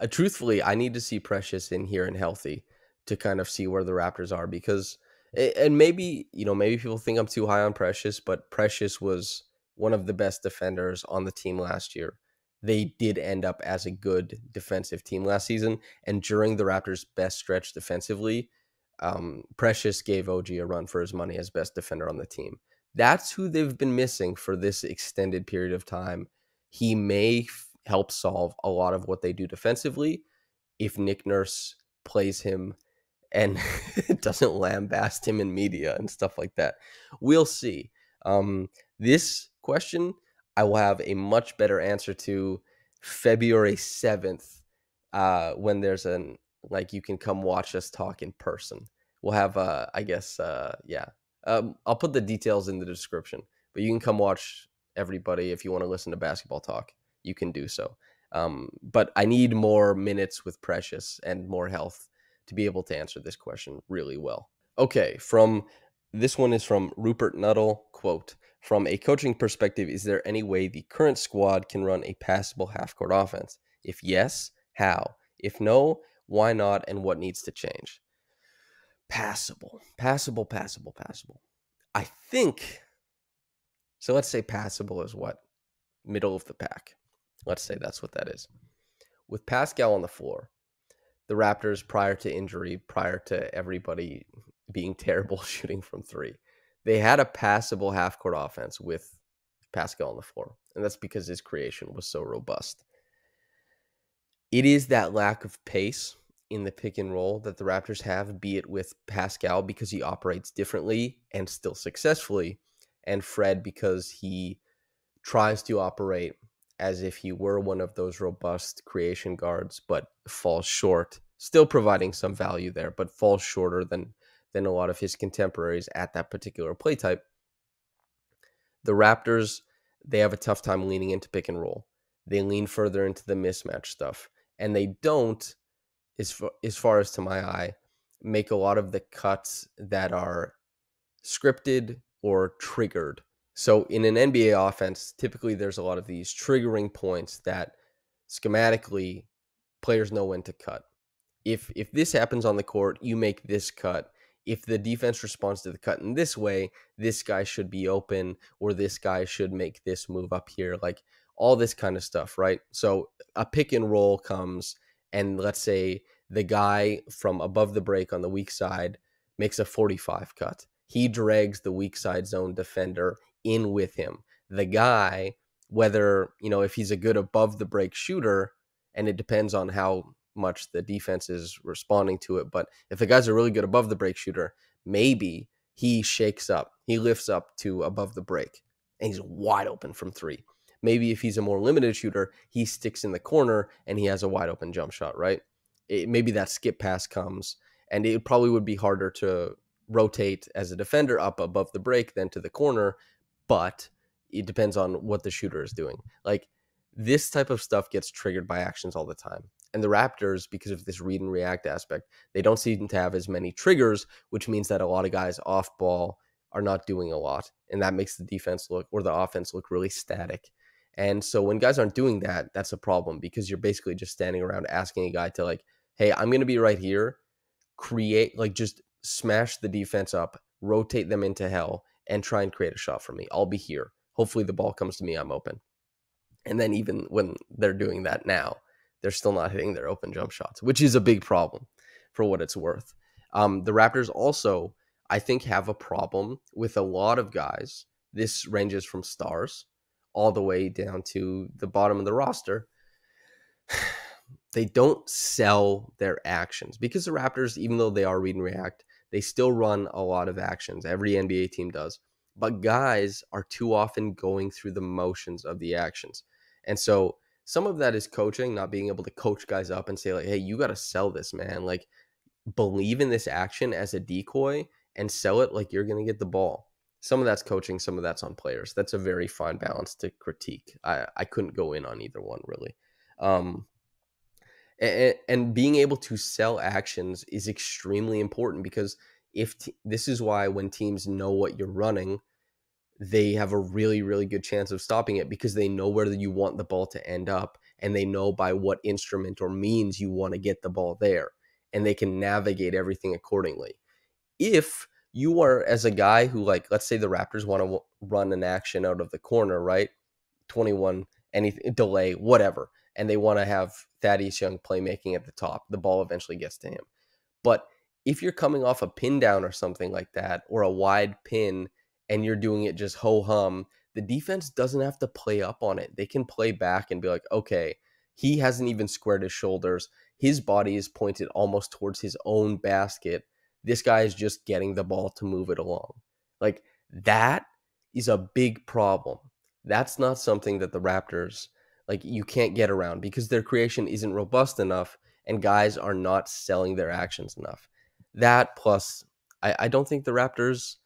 I truthfully, I need to see Precious in here and healthy to kind of see where the Raptors are, because, and maybe, you know, maybe people think I'm too high on Precious, but Precious was one of the best defenders on the team last year. They did end up as a good defensive team last season, and during the Raptors' best stretch defensively, um, Precious gave O G a run for his money as best defender on the team. That's who they've been missing for this extended period of time. He may help solve a lot of what they do defensively if Nick Nurse plays him and doesn't lambast him in media and stuff like that. We'll see. Um, this question, I will have a much better answer to February seventh uh, when there's an, like, you can come watch us talk in person. We'll have, uh, I guess, uh, yeah. Um, I'll put the details in the description, but you can come watch everybody. If you want to listen to basketball talk, you can do so. Um, but I need more minutes with Precious and more health to be able to answer this question really well. Okay, from this one is from Rupert Nuttall, quote, "From a coaching perspective, is there any way the current squad can run a passable half-court offense? If yes, how? If no, why not, and what needs to change?" Passable, passable, passable, passable. I think, so let's say passable is what? Middle of the pack. Let's say that's what that is. With Pascal on the floor, the Raptors, prior to injury, prior to everybody being terrible shooting from three, they had a passable half-court offense with Pascal on the floor. And that's because his creation was so robust. It is that lack of pace in the pick and roll that the Raptors have, be it with Pascal because he operates differently and still successfully, and Fred because he tries to operate as if he were one of those robust creation guards, but falls short, still providing some value there, but falls shorter than, than a lot of his contemporaries at that particular play type. The Raptors, they have a tough time leaning into pick and roll. They lean further into the mismatch stuff, and they don't, As far, as far as to my eye, make a lot of the cuts that are scripted or triggered. So in an N B A offense, typically there's a lot of these triggering points that schematically players know when to cut. If, if this happens on the court, you make this cut. If the defense responds to the cut in this way, this guy should be open, or this guy should make this move up here, like all this kind of stuff, right? So a pick and roll comes, and let's say the guy from above the break on the weak side makes a forty-five cut. He drags the weak side zone defender in with him. The guy, whether, you know, if he's a good above the break shooter, and it depends on how much the defense is responding to it, but if the guy's a really good above the break shooter, maybe he shakes up. He lifts up to above the break, and he's wide open from three. Maybe if he's a more limited shooter, he sticks in the corner and he has a wide open jump shot, right? It, maybe that skip pass comes, and it probably would be harder to rotate as a defender up above the break than to the corner, but it depends on what the shooter is doing. Like, this type of stuff gets triggered by actions all the time. And the Raptors, because of this read and react aspect, they don't seem to have as many triggers, which means that a lot of guys off ball are not doing a lot. And that makes the defense look, or the offense look, really static. And so when guys aren't doing that, that's a problem, because you're basically just standing around asking a guy to, like, hey, I'm going to be right here, create, like, just smash the defense up, rotate them into hell, and try and create a shot for me. I'll be here. Hopefully the ball comes to me. I'm open. And then even when they're doing that now, they're still not hitting their open jump shots, which is a big problem for what it's worth. Um, the Raptors also, I think, have a problem with a lot of guys. This ranges from stars all the way down to the bottom of the roster. They don't sell their actions, because the Raptors, even though they are read and react, they still run a lot of actions. Every N B A team does. But guys are too often going through the motions of the actions. And so some of that is coaching, not being able to coach guys up and say, like, hey, you got to sell this, man. Like, believe in this action as a decoy and sell it like you're going to get the ball. Some of that's coaching. Some of that's on players. That's a very fine balance to critique. I, I couldn't go in on either one, really. Um, and, and being able to sell actions is extremely important, because if t- this is why when teams know what you're running, they have a really, really good chance of stopping it, because they know where you want the ball to end up, and they know by what instrument or means you want to get the ball there, and they can navigate everything accordingly. If you are, as a guy who, like, let's say the Raptors want to w- run an action out of the corner, right? twenty-one, anything, delay, whatever. And they want to have Thaddeus Young playmaking at the top. The ball eventually gets to him. But if you're coming off a pin down or something like that, or a wide pin, and you're doing it just ho-hum, the defense doesn't have to play up on it. They can play back and be like, okay, he hasn't even squared his shoulders. His body is pointed almost towards his own basket. This guy is just getting the ball to move it along. Like, that is a big problem. That's not something that the Raptors, like, you can't get around, because their creation isn't robust enough and guys are not selling their actions enough. That plus, I, I don't think the Raptors,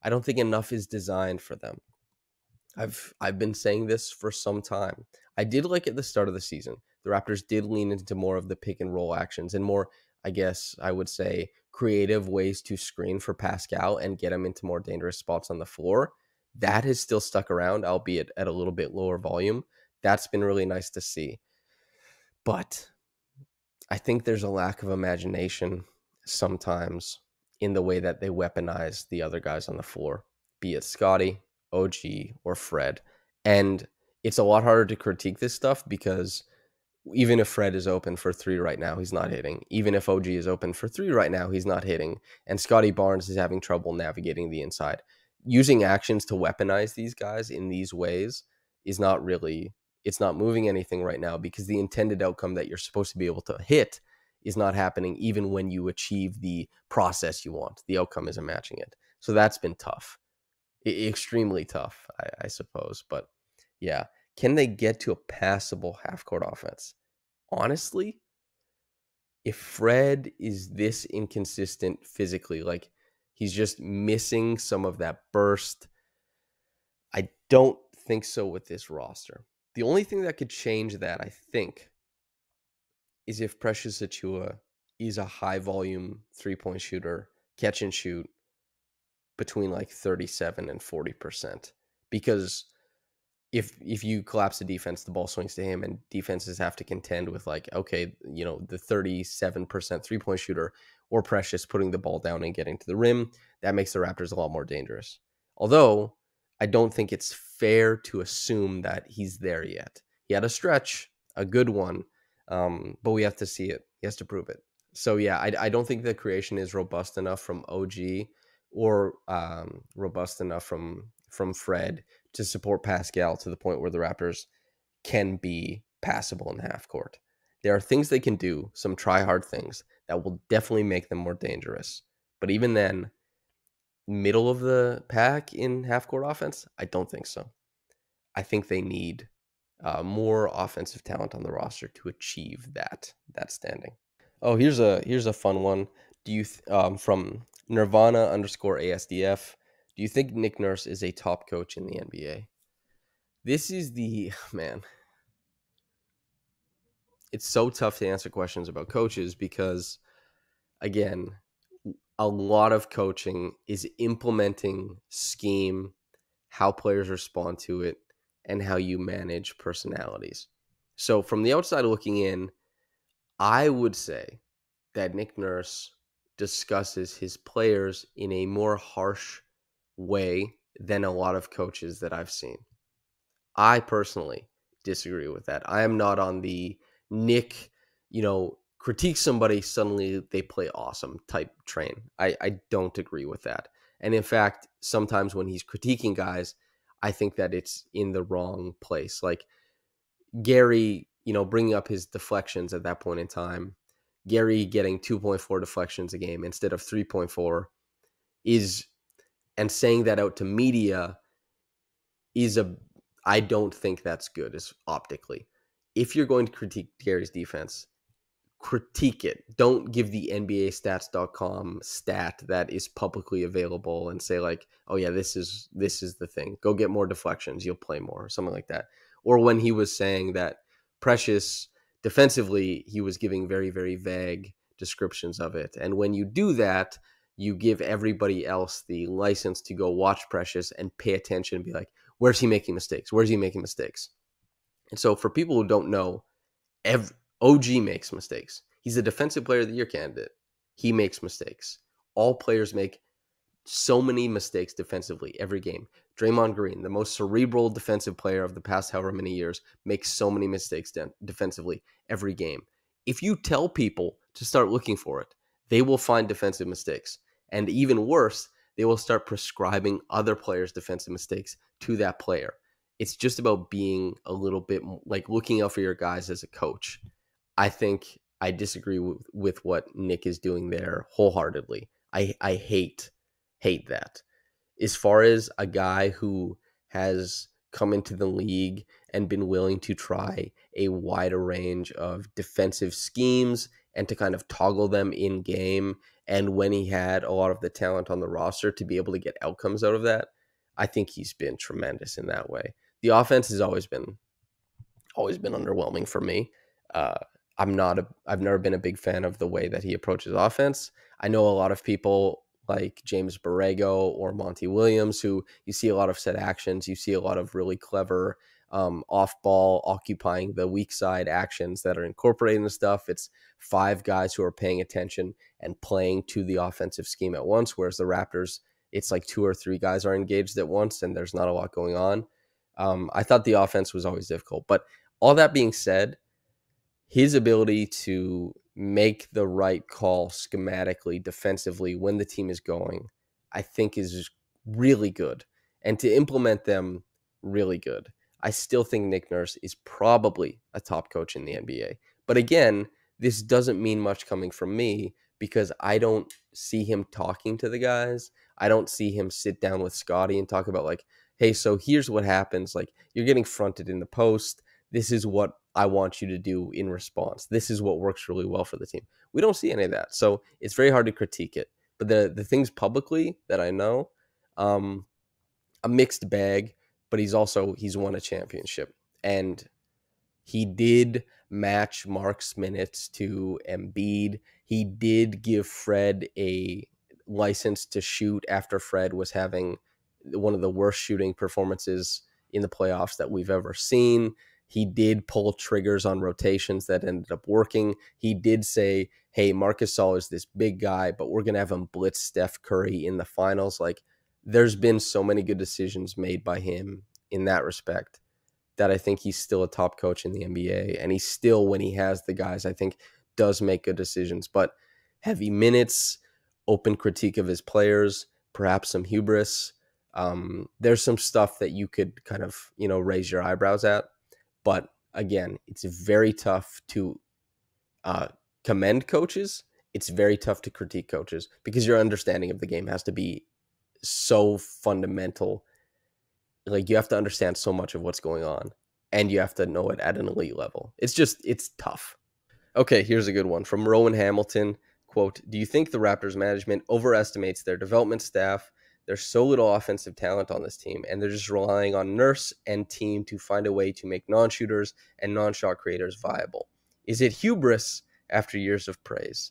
I don't think enough is designed for them. I've I've been saying this for some time. I did like at the start of the season, the Raptors did lean into more of the pick and roll actions and more, I guess I would say, creative ways to screen for Pascal and get him into more dangerous spots on the floor. That has still stuck around, albeit at a little bit lower volume. That's been really nice to see. But I think there's a lack of imagination sometimes in the way that they weaponize the other guys on the floor, be it Scotty, O G, or Fred. And it's a lot harder to critique this stuff, because even if Fred is open for three right now, he's not hitting. Even if O G is open for three right now, he's not hitting. And Scotty Barnes is having trouble navigating the inside. Using actions to weaponize these guys in these ways is not really, it's not moving anything right now, because the intended outcome that you're supposed to be able to hit is not happening, even when you achieve the process you want. The outcome isn't matching it. So that's been tough. I- extremely tough, I-, I suppose. But yeah. Can they get to a passable half-court offense? Honestly, if Fred is this inconsistent physically, like, he's just missing some of that burst, I don't think so with this roster. The only thing that could change that, I think, is if Precious Achiuwa is a high-volume three-point shooter, catch-and-shoot between, like, thirty-seven and forty percent. Because If if you collapse the defense, the ball swings to him, and defenses have to contend with, like, okay, you know, the thirty-seven percent three-point shooter or Precious putting the ball down and getting to the rim. That makes the Raptors a lot more dangerous. Although, I don't think it's fair to assume that he's there yet. He had a stretch, a good one, um, but we have to see it. He has to prove it. So, yeah, I, I don't think the creation is robust enough from O G or um, robust enough from from Fred to support Pascal to the point where the Raptors can be passable in half court. There are things they can do, some try hard things that will definitely make them more dangerous. But even then, middle of the pack in half court offense, I don't think so. I think they need uh, more offensive talent on the roster to achieve that that standing. Oh, here's a here's a fun one. Do you th- um, from Nirvana underscore A S D F? Do you think Nick Nurse is a top coach in the N B A? This is the, man, it's so tough to answer questions about coaches, because, again, a lot of coaching is implementing scheme, how players respond to it, and how you manage personalities. So from the outside looking in, I would say that Nick Nurse discusses his players in a more harsh way than a lot of coaches that I've seen. I personally disagree with that. I am not on the Nick, you know, critique somebody, suddenly they play awesome type train. I, I don't agree with that. And in fact, sometimes when he's critiquing guys, I think that it's in the wrong place. Like Gary, you know, bringing up his deflections at that point in time, Gary getting two point four deflections a game instead of three point four is, and saying that out to media is a, I don't think that's good as optically. If you're going to critique Gary's defense, critique it. Don't give the N B A stats dot com stat that is publicly available and say like, oh yeah, this is, this is the thing. Go get more deflections. You'll play more, or something like that. Or when he was saying that Precious defensively, he was giving very, very vague descriptions of it. And when you do that, you give everybody else the license to go watch Precious and pay attention and be like, where's he making mistakes? Where's he making mistakes? And so for people who don't know, every, O G makes mistakes. He's a defensive player of the year candidate. He makes mistakes. All players make so many mistakes defensively every game. Draymond Green, the most cerebral defensive player of the past however many years, makes so many mistakes de- defensively every game. If you tell people to start looking for it, they will find defensive mistakes. And even worse, they will start prescribing other players' defensive mistakes to that player. It's just about being a little bit more, like looking out for your guys as a coach. I think I disagree with, with what Nick is doing there wholeheartedly. I, I hate, hate that. As far as a guy who has come into the league and been willing to try a wider range of defensive schemes and to kind of toggle them in game, and when he had a lot of the talent on the roster to be able to get outcomes out of that, I think he's been tremendous in that way. The offense has always been, always been underwhelming for me. Uh, I'm not a, I've never been a big fan of the way that he approaches offense. I know a lot of people like James Borrego or Monty Williams, who you see a lot of set actions. You see a lot of really clever um, off-ball occupying the weak side actions that are incorporating the stuff. It's five guys who are paying attention and playing to the offensive scheme at once, whereas the Raptors, it's like two or three guys are engaged at once and there's not a lot going on. Um, I thought the offense was always difficult. But all that being said, his ability to make the right call schematically, defensively, when the team is going, I think is really good. And to implement them, really good. I still think Nick Nurse is probably a top coach in the N B A. But again, this doesn't mean much coming from me because I don't see him talking to the guys. I don't see him sit down with Scotty and talk about like, hey, so here's what happens. Like, you're getting fronted in the post. This is what I want you to do in response. This is what works really well for the team. We don't see any of that. So it's very hard to critique it. But the the things publicly that I know, um, a mixed bag, but he's also, he's won a championship. And he did match Mark's minutes to Embiid. He did give Fred a license to shoot after Fred was having one of the worst shooting performances in the playoffs that we've ever seen. He did pull triggers on rotations that ended up working. He did say, hey, Marc Gasol is this big guy, but we're going to have him blitz Steph Curry in the finals. Like, there's been so many good decisions made by him in that respect that I think he's still a top coach in the N B A. And he still, when he has the guys, I think does make good decisions. But heavy minutes, open critique of his players, perhaps some hubris. Um, there's some stuff that you could kind of, you know, raise your eyebrows at. But again, it's very tough to uh, commend coaches. It's very tough to critique coaches because your understanding of the game has to be so fundamental. Like, you have to understand so much of what's going on and you have to know it at an elite level. It's just, it's tough. Okay, here's a good one from Rowan Hamilton. Quote, do you think the Raptors management overestimates their development staff? There's so little offensive talent on this team, and they're just relying on Nurse and team to find a way to make non-shooters and non-shot creators viable. Is it hubris after years of praise?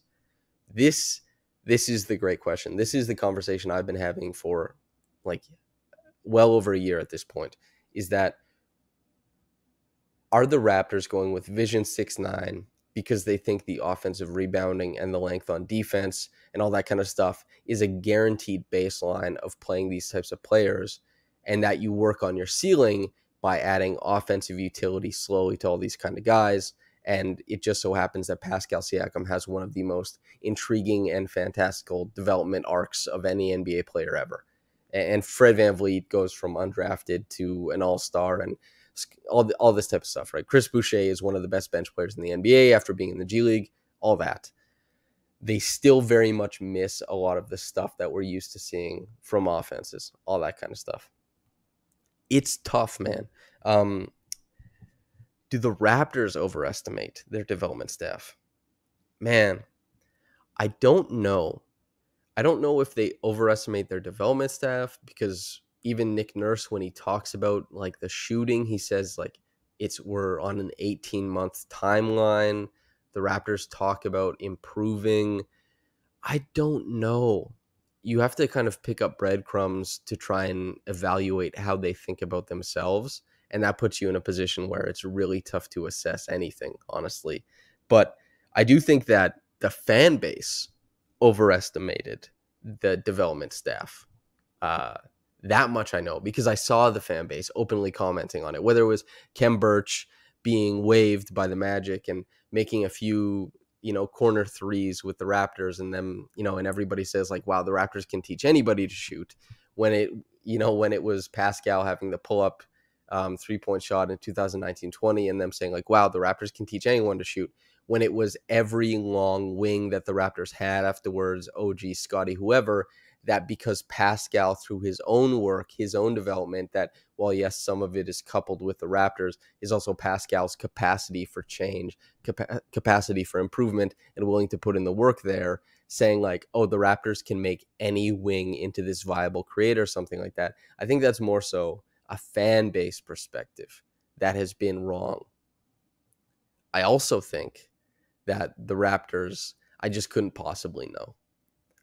This, this is the great question. This is the conversation I've been having for like well over a year at this point, is that Are the Raptors going with Vision six nine because they think the offensive rebounding and the length on defense and all that kind of stuff is a guaranteed baseline of playing these types of players, and that you work on your ceiling by adding offensive utility slowly to all these kind of guys? And it just so happens that Pascal Siakam has one of the most intriguing and fantastical development arcs of any N B A player ever. And Fred VanVleet goes from undrafted to an all-star and all, the, all this type of stuff, right? Chris Boucher is one of the best bench players in the N B A after being in the G League, all that. They still very much miss a lot of the stuff that we're used to seeing from offenses, all that kind of stuff. It's tough, man. Um, do the Raptors overestimate their development staff? Man, I don't know. I don't know if they overestimate their development staff, because even Nick Nurse, when he talks about like the shooting, he says like it's we're on an eighteen month timeline. The Raptors talk about improving. I don't know. You have to kind of pick up breadcrumbs to try and evaluate how they think about themselves. And that puts you in a position where it's really tough to assess anything, honestly. But I do think that the fan base overestimated the development staff. Uh, that much I know, because I saw the fan base openly commenting on it, whether it was Kem Birch being waived by the Magic and making a few, you know, corner threes with the Raptors, and them, you know, and everybody says like, wow, the Raptors can teach anybody to shoot, when it, you know, when it was Pascal having the pull up um, three point shot in two thousand nineteen twenty and them saying like, wow, the Raptors can teach anyone to shoot, when it was every long wing that the Raptors had afterwards, O G, Scotty, whoever, that because Pascal, through his own work, his own development, that while yes, some of it is coupled with the Raptors, is also Pascal's capacity for change, capa capacity for improvement, and willing to put in the work there, saying like, oh, the Raptors can make any wing into this viable creator, something like that. I think that's more so a fan base perspective that has been wrong. I also think that the Raptors, I just couldn't possibly know.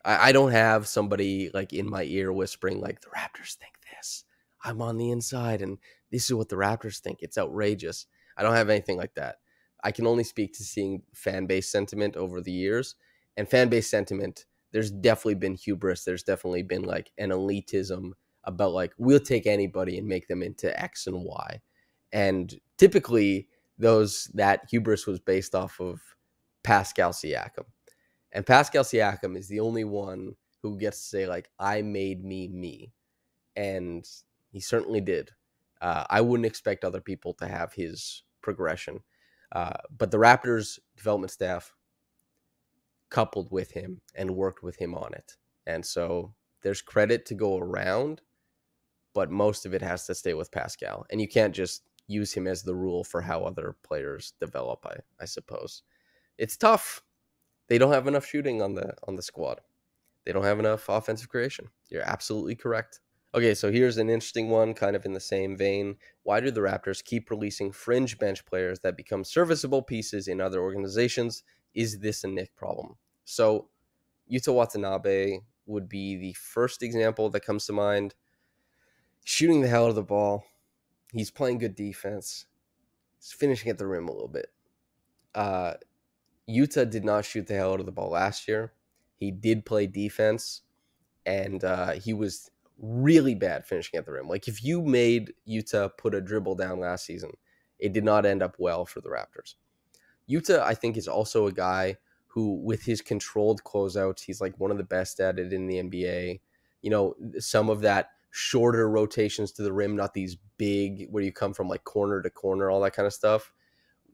I don't have somebody like in my ear whispering like the Raptors think this. I'm on the inside and this is what the Raptors think. It's outrageous. I don't have anything like that. I can only speak to seeing fan base sentiment over the years, and fan base sentiment, there's definitely been hubris. There's definitely been like an elitism about like, we'll take anybody and make them into X and Y. And typically those, that hubris was based off of Pascal Siakam. And Pascal Siakam is the only one who gets to say, like, I made me me. And he certainly did. Uh, I wouldn't expect other people to have his progression. Uh, but the Raptors development staff coupled with him and worked with him on it. And so there's credit to go around, but most of it has to stay with Pascal. And you can't just use him as the rule for how other players develop, I, I suppose. It's tough. They don't have enough shooting on the on the squad. They don't have enough offensive creation. You're absolutely correct. Okay, so here's an interesting one, kind of in the same vein. Why do the Raptors keep releasing fringe bench players that become serviceable pieces in other organizations? Is this a Nick problem? So Yuta Watanabe would be the first example that comes to mind. Shooting the hell out of the ball. He's playing good defense. He's finishing at the rim a little bit. Uh... Utah did not shoot the hell out of the ball last year. He did play defense, and uh, he was really bad finishing at the rim. Like, if you made Utah put a dribble down last season, it did not end up well for the Raptors. Utah, I think, is also a guy who, with his controlled closeouts, he's like one of the best at it in the N B A. You know, some of that shorter rotations to the rim, not these big where you come from like corner to corner, all that kind of stuff.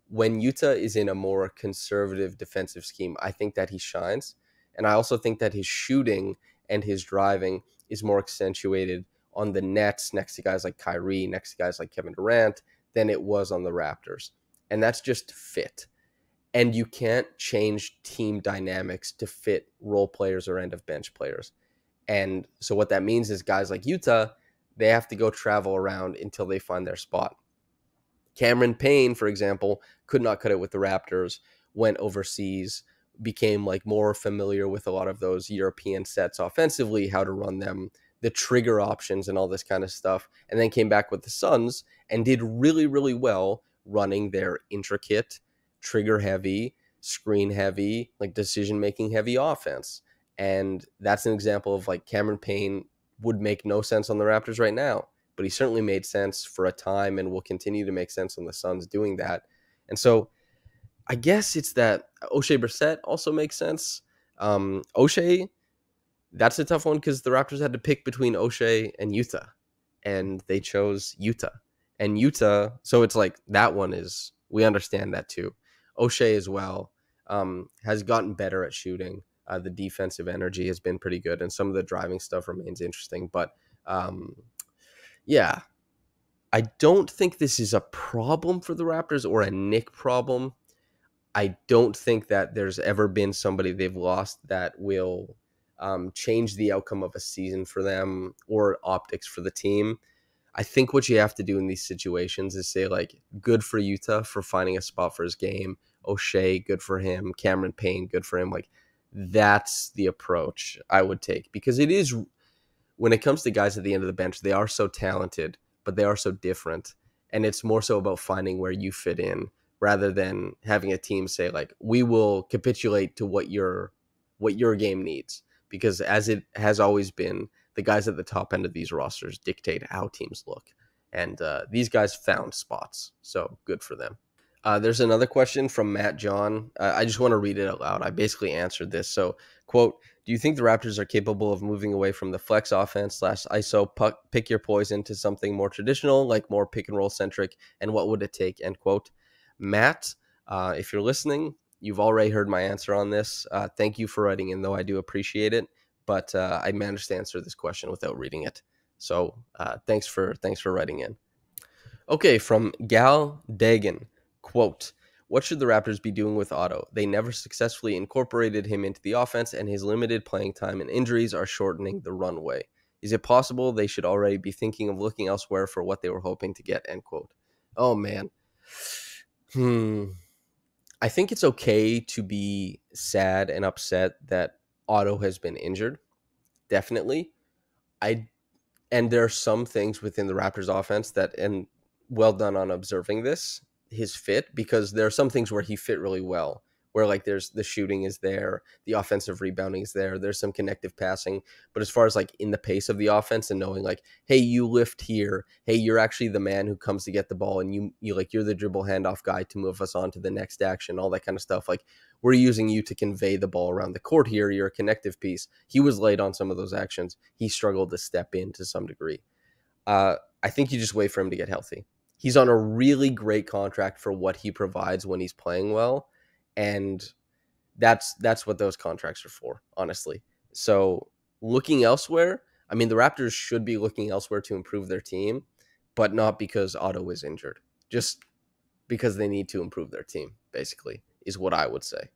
When Utah is in a more conservative defensive scheme, I think that he shines. And I also think that his shooting and his driving is more accentuated on the Nets next to guys like Kyrie, next to guys like Kevin Durant, than it was on the Raptors. And that's just fit. And you can't change team dynamics to fit role players or end of bench players. And so what that means is guys like Utah, they have to go travel around until they find their spot. Cameron Payne, for example, could not cut it with the Raptors, went overseas, became like more familiar with a lot of those European sets offensively, how to run them, the trigger options and all this kind of stuff, and then came back with the Suns and did really, really well running their intricate, trigger-heavy, screen-heavy, like decision-making heavy offense. And that's an example of like Cameron Payne would make no sense on the Raptors right now, but he certainly made sense for a time and will continue to make sense on the Suns doing that. And so I guess it's that O'Shea Brissett also makes sense. Um, O'Shea, that's a tough one because the Raptors had to pick between O'Shea and Utah, and they chose Utah. And Utah, so it's like that one is, we understand that too. O'Shea as well um, has gotten better at shooting. Uh, the defensive energy has been pretty good, and some of the driving stuff remains interesting. But um, yeah, I don't think this is a problem for the Raptors or a Nick problem. I don't think that there's ever been somebody they've lost that will um, change the outcome of a season for them or optics for the team. I think what you have to do in these situations is say, like, good for Utah for finding a spot for his game. O'Shea, good for him. Cameron Payne, good for him. Like, that's the approach I would take, because it is, when it comes to guys at the end of the bench, they are so talented, but they are so different. And it's more so about finding where you fit in, rather than having a team say, like, we will capitulate to what your what your game needs. Because as it has always been, the guys at the top end of these rosters dictate how teams look. And uh, these guys found spots, so good for them. Uh, there's another question from Matt John. Uh, I just want to read it out loud. I basically answered this. So, quote, do you think the Raptors are capable of moving away from the flex offense slash I S O puck, pick your poison to something more traditional, like more pick and roll centric? And what would it take? End quote. Matt, uh, if you're listening, you've already heard my answer on this. Uh, thank you for writing in, though. I do appreciate it, but uh, I managed to answer this question without reading it. So uh, thanks for thanks for writing in. Okay, from Gal Dagan, quote, what should the Raptors be doing with Otto? They never successfully incorporated him into the offense, and his limited playing time and injuries are shortening the runway. Is it possible they should already be thinking of looking elsewhere for what they were hoping to get? End quote. Oh, man. Hmm. I think it's okay to be sad and upset that Otto has been injured. Definitely. I and there are some things within the Raptors offense that, and well done on observing this, his fit, because there are some things where he fit really well, where like there's the shooting is there, the offensive rebounding is there, there's some connective passing. But as far as like in the pace of the offense and knowing like, hey, you lift here, hey, you're actually the man who comes to get the ball, and you you like you're the dribble handoff guy to move us on to the next action, all that kind of stuff. Like, we're using you to convey the ball around the court here, you're a connective piece. He was late on some of those actions. He struggled to step in to some degree. Uh, I think you just wait for him to get healthy. He's on a really great contract for what he provides when he's playing well. And that's that's what those contracts are for, honestly. So looking elsewhere, I mean, the Raptors should be looking elsewhere to improve their team, but not because Otto is injured, just because they need to improve their team, basically, is what I would say.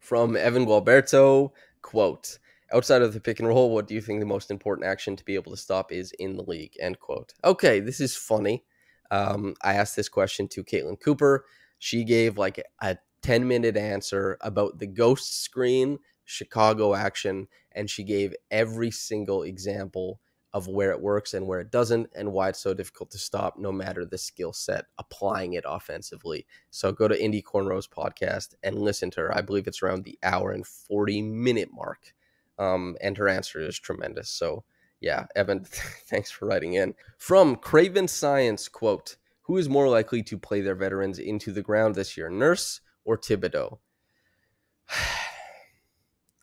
From Evan Gualberto, quote, outside of the pick and roll, what do you think the most important action to be able to stop is in the league? End quote. Okay, this is funny. Um, I asked this question to Caitlin Cooper. She gave like a ten minute answer about the ghost screen, Chicago action, and she gave every single example of where it works and where it doesn't and why it's so difficult to stop no matter the skill set, applying it offensively. So go to Indie Cornrow's podcast and listen to her. I believe it's around the hour and forty minute mark, um, and her answer is tremendous. So yeah, Evan, thanks for writing in. From Craven Science, quote, who is more likely to play their veterans into the ground this year, Nurse or Thibodeau?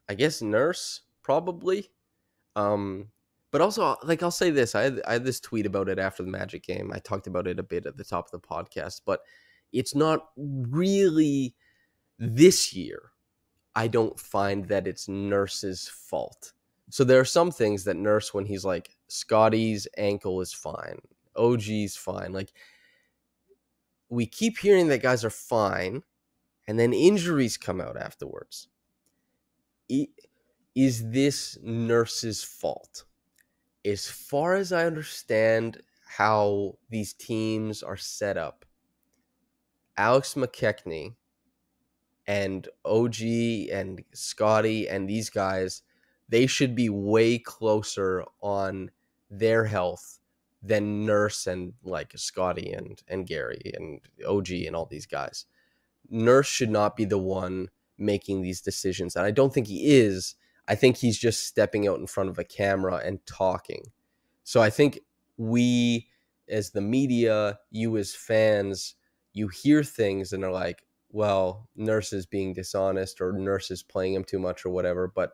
I guess Nurse, probably. Um, but also, like, I'll say this. I had, I had this tweet about it after the Magic game. I talked about it a bit at the top of the podcast. But it's not really this year. I don't find that it's Nurse's fault. So there are some things that Nurse, when he's like, Scotty's ankle is fine, O G's fine, like, we keep hearing that guys are fine, and then injuries come out afterwards. Is this Nurse's fault? As far as I understand how these teams are set up, Alex McKechnie and O G and Scotty and these guys, they should be way closer on their health than Nurse and like Scotty and and Gary and O G and all these guys. Nurse should not be the one making these decisions, and I don't think he is. I think he's just stepping out in front of a camera and talking. So I think we, as the media, you as fans, you hear things and are like, well, Nurse is being dishonest, or Nurse is playing him too much, or whatever. But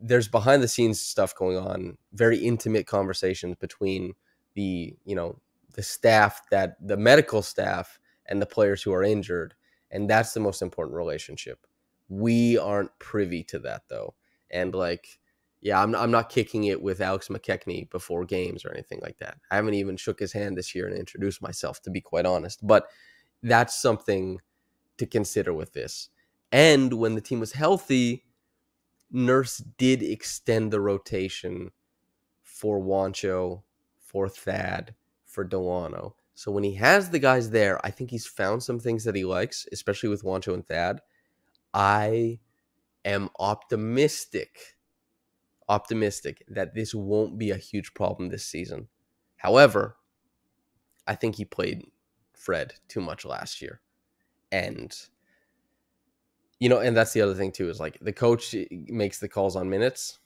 there's behind the scenes stuff going on, very intimate conversations between the, you know, the staff, that the medical staff and the players who are injured. And that's the most important relationship. We aren't privy to that, though. And like, yeah, I'm, I'm not kicking it with Alex McKechnie before games or anything like that. I haven't even shook his hand this year and introduced myself, to be quite honest. But that's something to consider with this. And when the team was healthy, Nurse did extend the rotation for Wancho, for Thad, for Delano. So when he has the guys there, I think he's found some things that he likes, especially with Wancho and Thad. I am optimistic. optimistic that this won't be a huge problem this season. However, I think he played Fred too much last year. And, you know, and that's the other thing too, is like the coach makes the calls on minutes.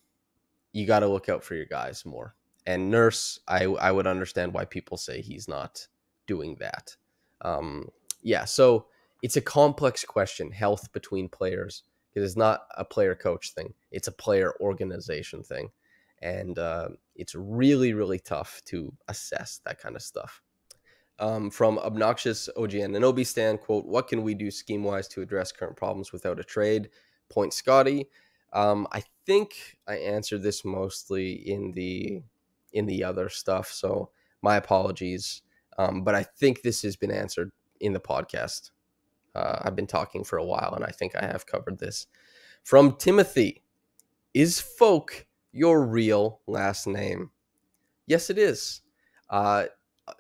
You got to look out for your guys more. And Nurse, I, I would understand why people say he's not doing that. Um, yeah, so it's a complex question, health between players. It is not a player coach thing. It's a player organization thing. And uh, it's really, really tough to assess that kind of stuff. Um, from Obnoxious O G Anunoby stand, quote, what can we do scheme-wise to address current problems without a trade? Point Scotty. Um, I think I answered this mostly in the, in the other stuff, so my apologies. Um, but I think this has been answered in the podcast. Uh, I've been talking for a while, and I think I have covered this. From Timothy, is Folk your real last name? Yes, it is. Uh,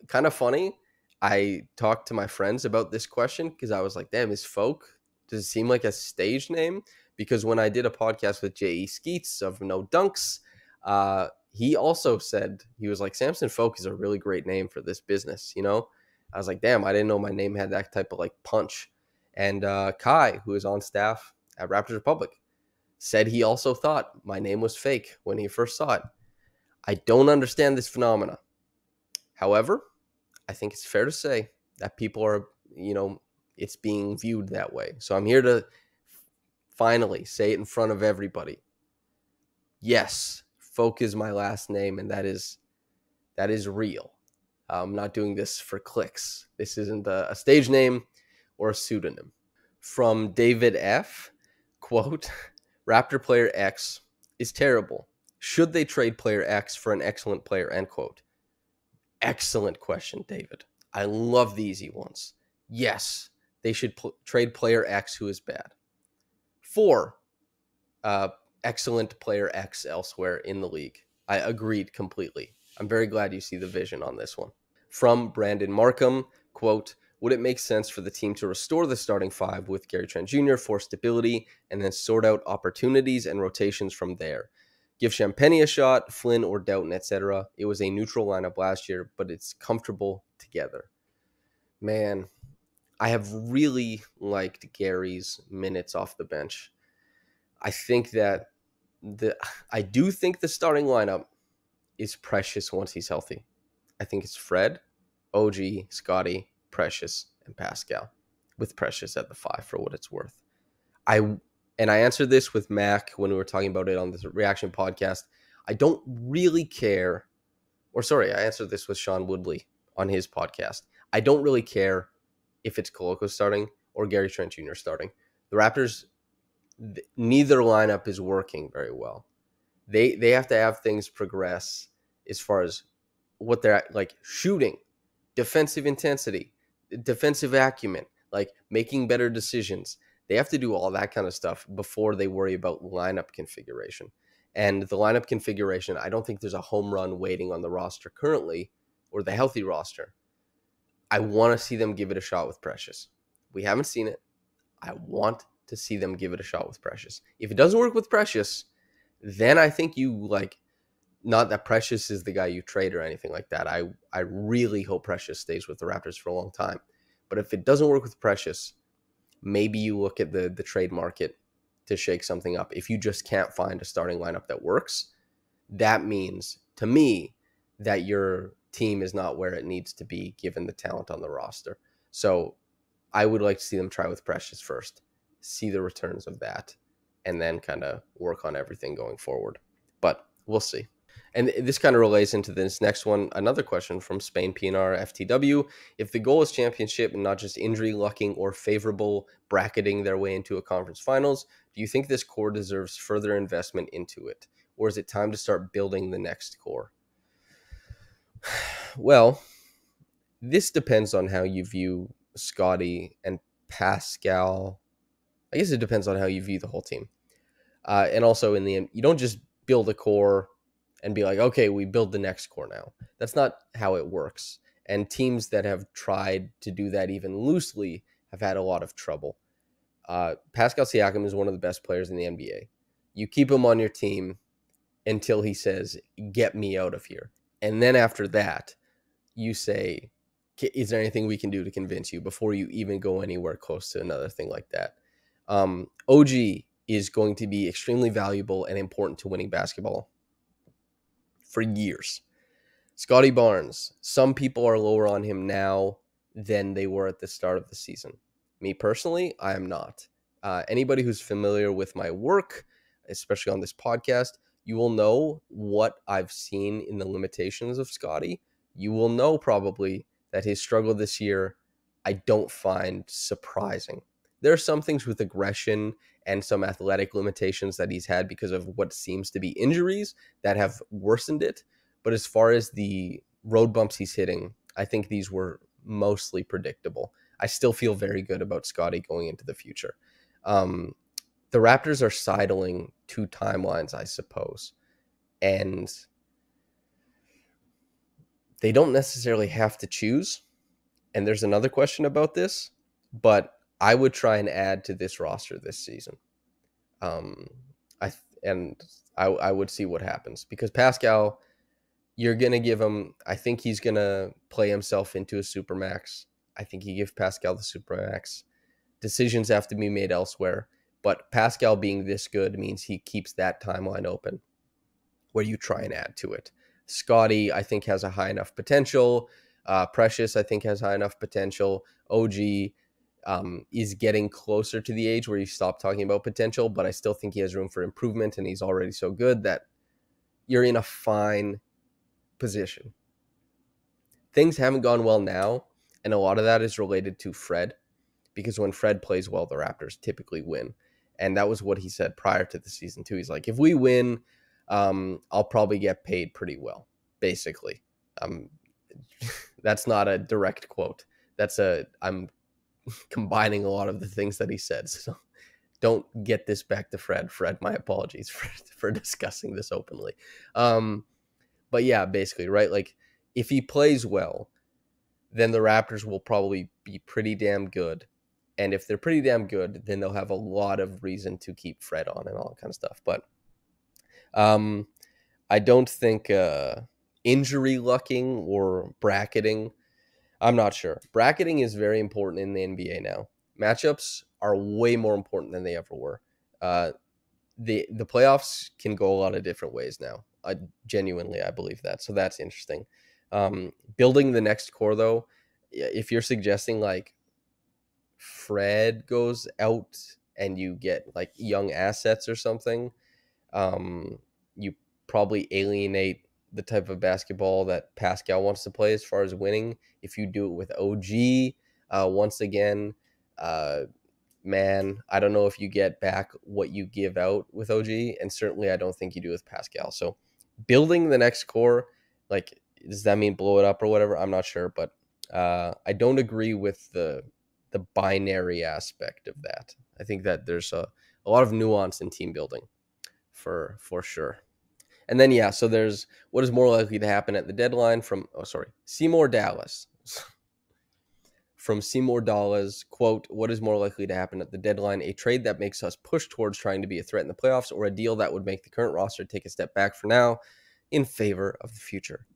kind of funny. I talked to my friends about this question because I was like, damn, is Folk? Does it seem like a stage name? Because when I did a podcast with J E Skeets of No Dunks, uh, he also said, he was like, Samson Folk is a really great name for this business, you know? I was like, damn, I didn't know my name had that type of like punch. And uh, Kai, who is on staff at Raptors Republic, said he also thought my name was fake when he first saw it. I don't understand this phenomena. However, I think it's fair to say that people are, you know, it's being viewed that way. So I'm here to finally say it in front of everybody. Yes, Folk is my last name, and that is, that is real. I'm not doing this for clicks. This isn't a, a stage name or a pseudonym. From David F, quote, Raptor player X is terrible. Should they trade player X for an excellent player, end quote? Excellent question, David. I love the easy ones. Yes, they should pl trade player X, who is bad, for uh, excellent player X elsewhere in the league. I agreed completely. I'm very glad you see the vision on this one. From Brandon Markham, quote, would it make sense for the team to restore the starting five with Gary Trent Junior for stability and then sort out opportunities and rotations from there? Give Champagne a shot, Flynn or Doughton, et cetera. It was a neutral lineup last year, but it's comfortable together. Man, I have really liked Gary's minutes off the bench. I think that the, I do think the starting lineup is Precious once he's healthy. I think it's Fred, O G, Scotty, Precious, and Pascal, with Precious at the five for what it's worth. I and I answered this with Mac when we were talking about it on this reaction podcast. I don't really care, or sorry, I answered this with Sean Woodley on his podcast. I don't really care if it's Koloko starting or Gary Trent Junior starting. The Raptors, neither lineup is working very well. They they have to have things progress as far as what they're at, like shooting, defensive intensity, defensive acumen, like making better decisions. They have to do all that kind of stuff before they worry about lineup configuration. And the lineup configuration, I don't think there's a home run waiting on the roster currently, or the healthy roster. I want to see them give it a shot with Precious. We haven't seen it. I want to see them give it a shot with Precious. If it doesn't work with Precious, then I think you like not that Precious is the guy you trade or anything like that. I, I really hope Precious stays with the Raptors for a long time. But if it doesn't work with Precious, maybe you look at the, the trade market to shake something up. If you just can't find a starting lineup that works, that means, to me, that your team is not where it needs to be given the talent on the roster. So I would like to see them try with Precious first, see the returns of that, and then kind of work on everything going forward. But we'll see. And this kind of relates into this next one. Another question from Spain P N R F T W. If the goal is championship and not just injury lucking or favorable bracketing their way into a conference finals, do you think this core deserves further investment into it? Or is it time to start building the next core? Well, this depends on how you view Scotty and Pascal. I guess it depends on how you view the whole team. Uh, and also in the end, you don't just build a core and be like, okay, we build the next core now. That's not how it works. And teams that have tried to do that even loosely have had a lot of trouble. Uh, Pascal Siakam is one of the best players in the N B A. You keep him on your team until he says, get me out of here. And then after that, you say, is there anything we can do to convince you before you even go anywhere close to another thing like that? Um, O G is going to be extremely valuable and important to winning basketball for years. Scotty Barnes, some people are lower on him now than they were at the start of the season. Me personally, I am not. Uh, anybody who's familiar with my work, especially on this podcast, you will know what I've seen in the limitations of Scotty. You will know probably that his struggle this year, I don't find surprising. There are some things with aggression and some athletic limitations that he's had because of what seems to be injuries that have worsened it. But as far as the road bumps he's hitting, I think these were mostly predictable. I still feel very good about Scotty going into the future. Um, the Raptors are sidling two timelines, I suppose. And they don't necessarily have to choose. And there's another question about this, but I would try and add to this roster this season. Um, I and I, I would see what happens. Because Pascal, you're going to give him... I think he's going to play himself into a Supermax. I think you give Pascal the Supermax. Decisions have to be made elsewhere. But Pascal being this good means he keeps that timeline open where you try and add to it. Scotty, I think, has a high enough potential. Uh, Precious, I think, has high enough potential. O G... Um, is getting closer to the age where you stop talking about potential, but I still think he has room for improvement, and he's already so good that you're in a fine position. Things haven't gone well now, and a lot of that is related to Fred, because when Fred plays well, the Raptors typically win. And that was what he said prior to the season, too. He's like, if we win, um, I'll probably get paid pretty well, basically. Um, that's not a direct quote. That's a... I'm combining a lot of the things that he said, so don't get this back to Fred. Fred, my apologies for, for discussing this openly. Um, but yeah, basically, right? Like, if he plays well, then the Raptors will probably be pretty damn good. And if they're pretty damn good, then they'll have a lot of reason to keep Fred on and all that kind of stuff. But um, I don't think uh, injury lucking or bracketing... I'm not sure. Bracketing is very important in the N B A now. Matchups are way more important than they ever were. Uh, the the playoffs can go a lot of different ways now. I, genuinely, I believe that. So that's interesting. Um, building the next core, though, if you're suggesting, like, Fred goes out and you get, like, young assets or something, um, you probably alienate the type of basketball that Pascal wants to play as far as winning. If you do it with O G, uh, once again, uh, man, I don't know if you get back what you give out with O G, and certainly I don't think you do with Pascal. So building the next core, like, does that mean blow it up or whatever? I'm not sure, but uh, I don't agree with the the binary aspect of that. I think that there's a, a lot of nuance in team building for for sure. And then, yeah, so there's what is more likely to happen at the deadline from, oh, sorry, Seymour Dallas. From Seymour Dallas, quote, what is more likely to happen at the deadline? A trade that makes us push towards trying to be a threat in the playoffs, or a deal that would make the current roster take a step back for now. in favor of the future.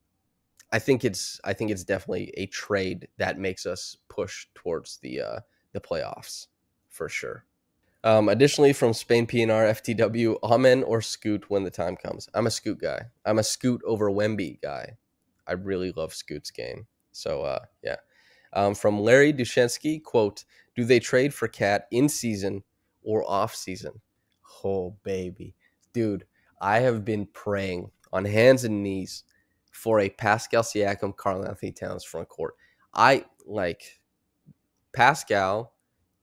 I think it's I think it's definitely a trade that makes us push towards the uh, the playoffs for sure. Um, additionally, from Spain P N R F T W, Amen or Scoot when the time comes. I'm a Scoot guy. I'm a Scoot over Wemby guy. I really love Scoot's game. So uh, yeah. Um, from Larry Dushensky, quote: "Do they trade for Cat in season or off season?" Oh baby, dude! I have been praying on hands and knees for a Pascal Siakam, Karl Anthony Towns front court. I like Pascal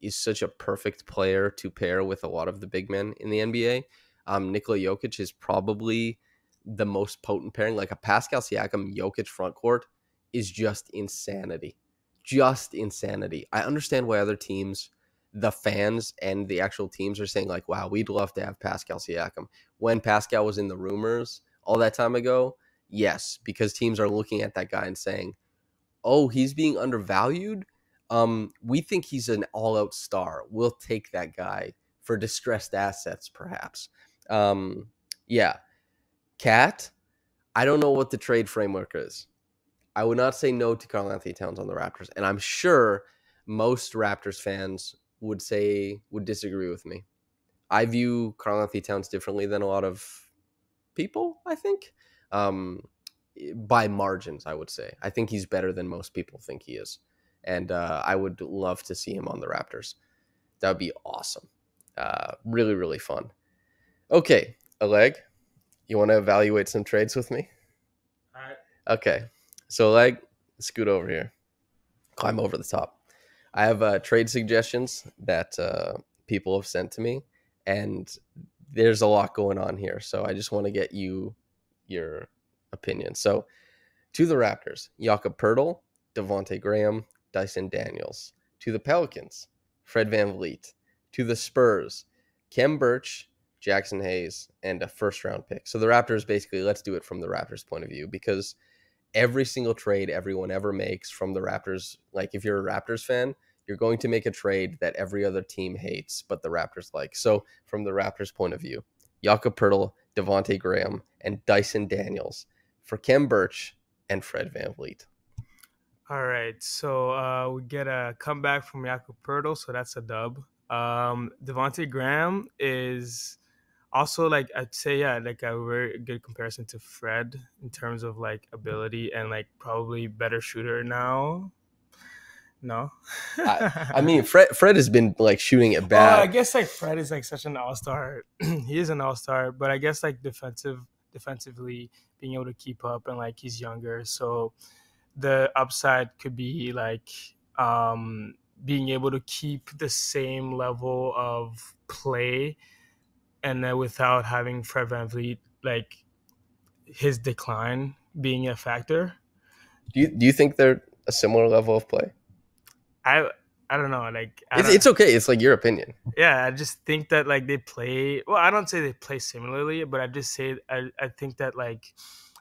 is such a perfect player to pair with a lot of the big men in the N B A. Um, Nikola Jokic is probably the most potent pairing. Like a Pascal Siakam Jokic front court is just insanity, just insanity. I understand why other teams, the fans and the actual teams, are saying like, "Wow, we'd love to have Pascal Siakam." When Pascal was in the rumors all that time ago. Yes, because teams are looking at that guy and saying, "Oh, he's being undervalued. Um, we think he's an all-out star. We'll take that guy for distressed assets, perhaps." Um, yeah, Cat. I don't know what the trade framework is. I would not say no to Karl Anthony Towns on the Raptors, and I'm sure most Raptors fans would say would disagree with me. I view Karl Anthony Towns differently than a lot of people, I think. Um, by margins, I would say. I think he's better than most people think he is. And uh, I would love to see him on the Raptors. That would be awesome. Uh, really, really fun. Okay, Oleg, you want to evaluate some trades with me? All right. Okay, so Oleg, scoot over here. Climb over the top. I have uh, trade suggestions that uh, people have sent to me. And there's a lot going on here. So I just want to get you... your opinion. So to the Raptors, Jakob Poeltl, Devontae Graham, Dyson Daniels. To the Pelicans, Fred VanVleet. To the Spurs, Kem Birch, Jackson Hayes, and a first round pick. So the Raptors, basically, let's do it from the Raptors point of view, because every single trade everyone ever makes from the Raptors, like if you're a Raptors fan, you're going to make a trade that every other team hates, but the Raptors like. So from the Raptors point of view, Jakob Poeltl, Devontae Graham, and Dyson Daniels for Kem Birch and Fred VanVleet. All right, so uh, we get a comeback from Jakob Poeltl, so that's a dub. Um, Devontae Graham is also, like, I'd say, yeah, like a very good comparison to Fred in terms of, like, ability and, like, probably better shooter now. No, I, I mean, Fred, Fred has been like shooting it bad. Oh, I guess like Fred is like such an all-star. He is an all-star, but I guess like defensive, defensively being able to keep up, and like he's younger. So the upside could be like um, being able to keep the same level of play, and then without having Fred VanVleet, like his decline being a factor. Do you, do you think they're a similar level of play? I I don't know. Like I it's, don't, it's okay. It's like your opinion. Yeah, I just think that like they play. Well, I don't say they play similarly, but I just say I, I think that like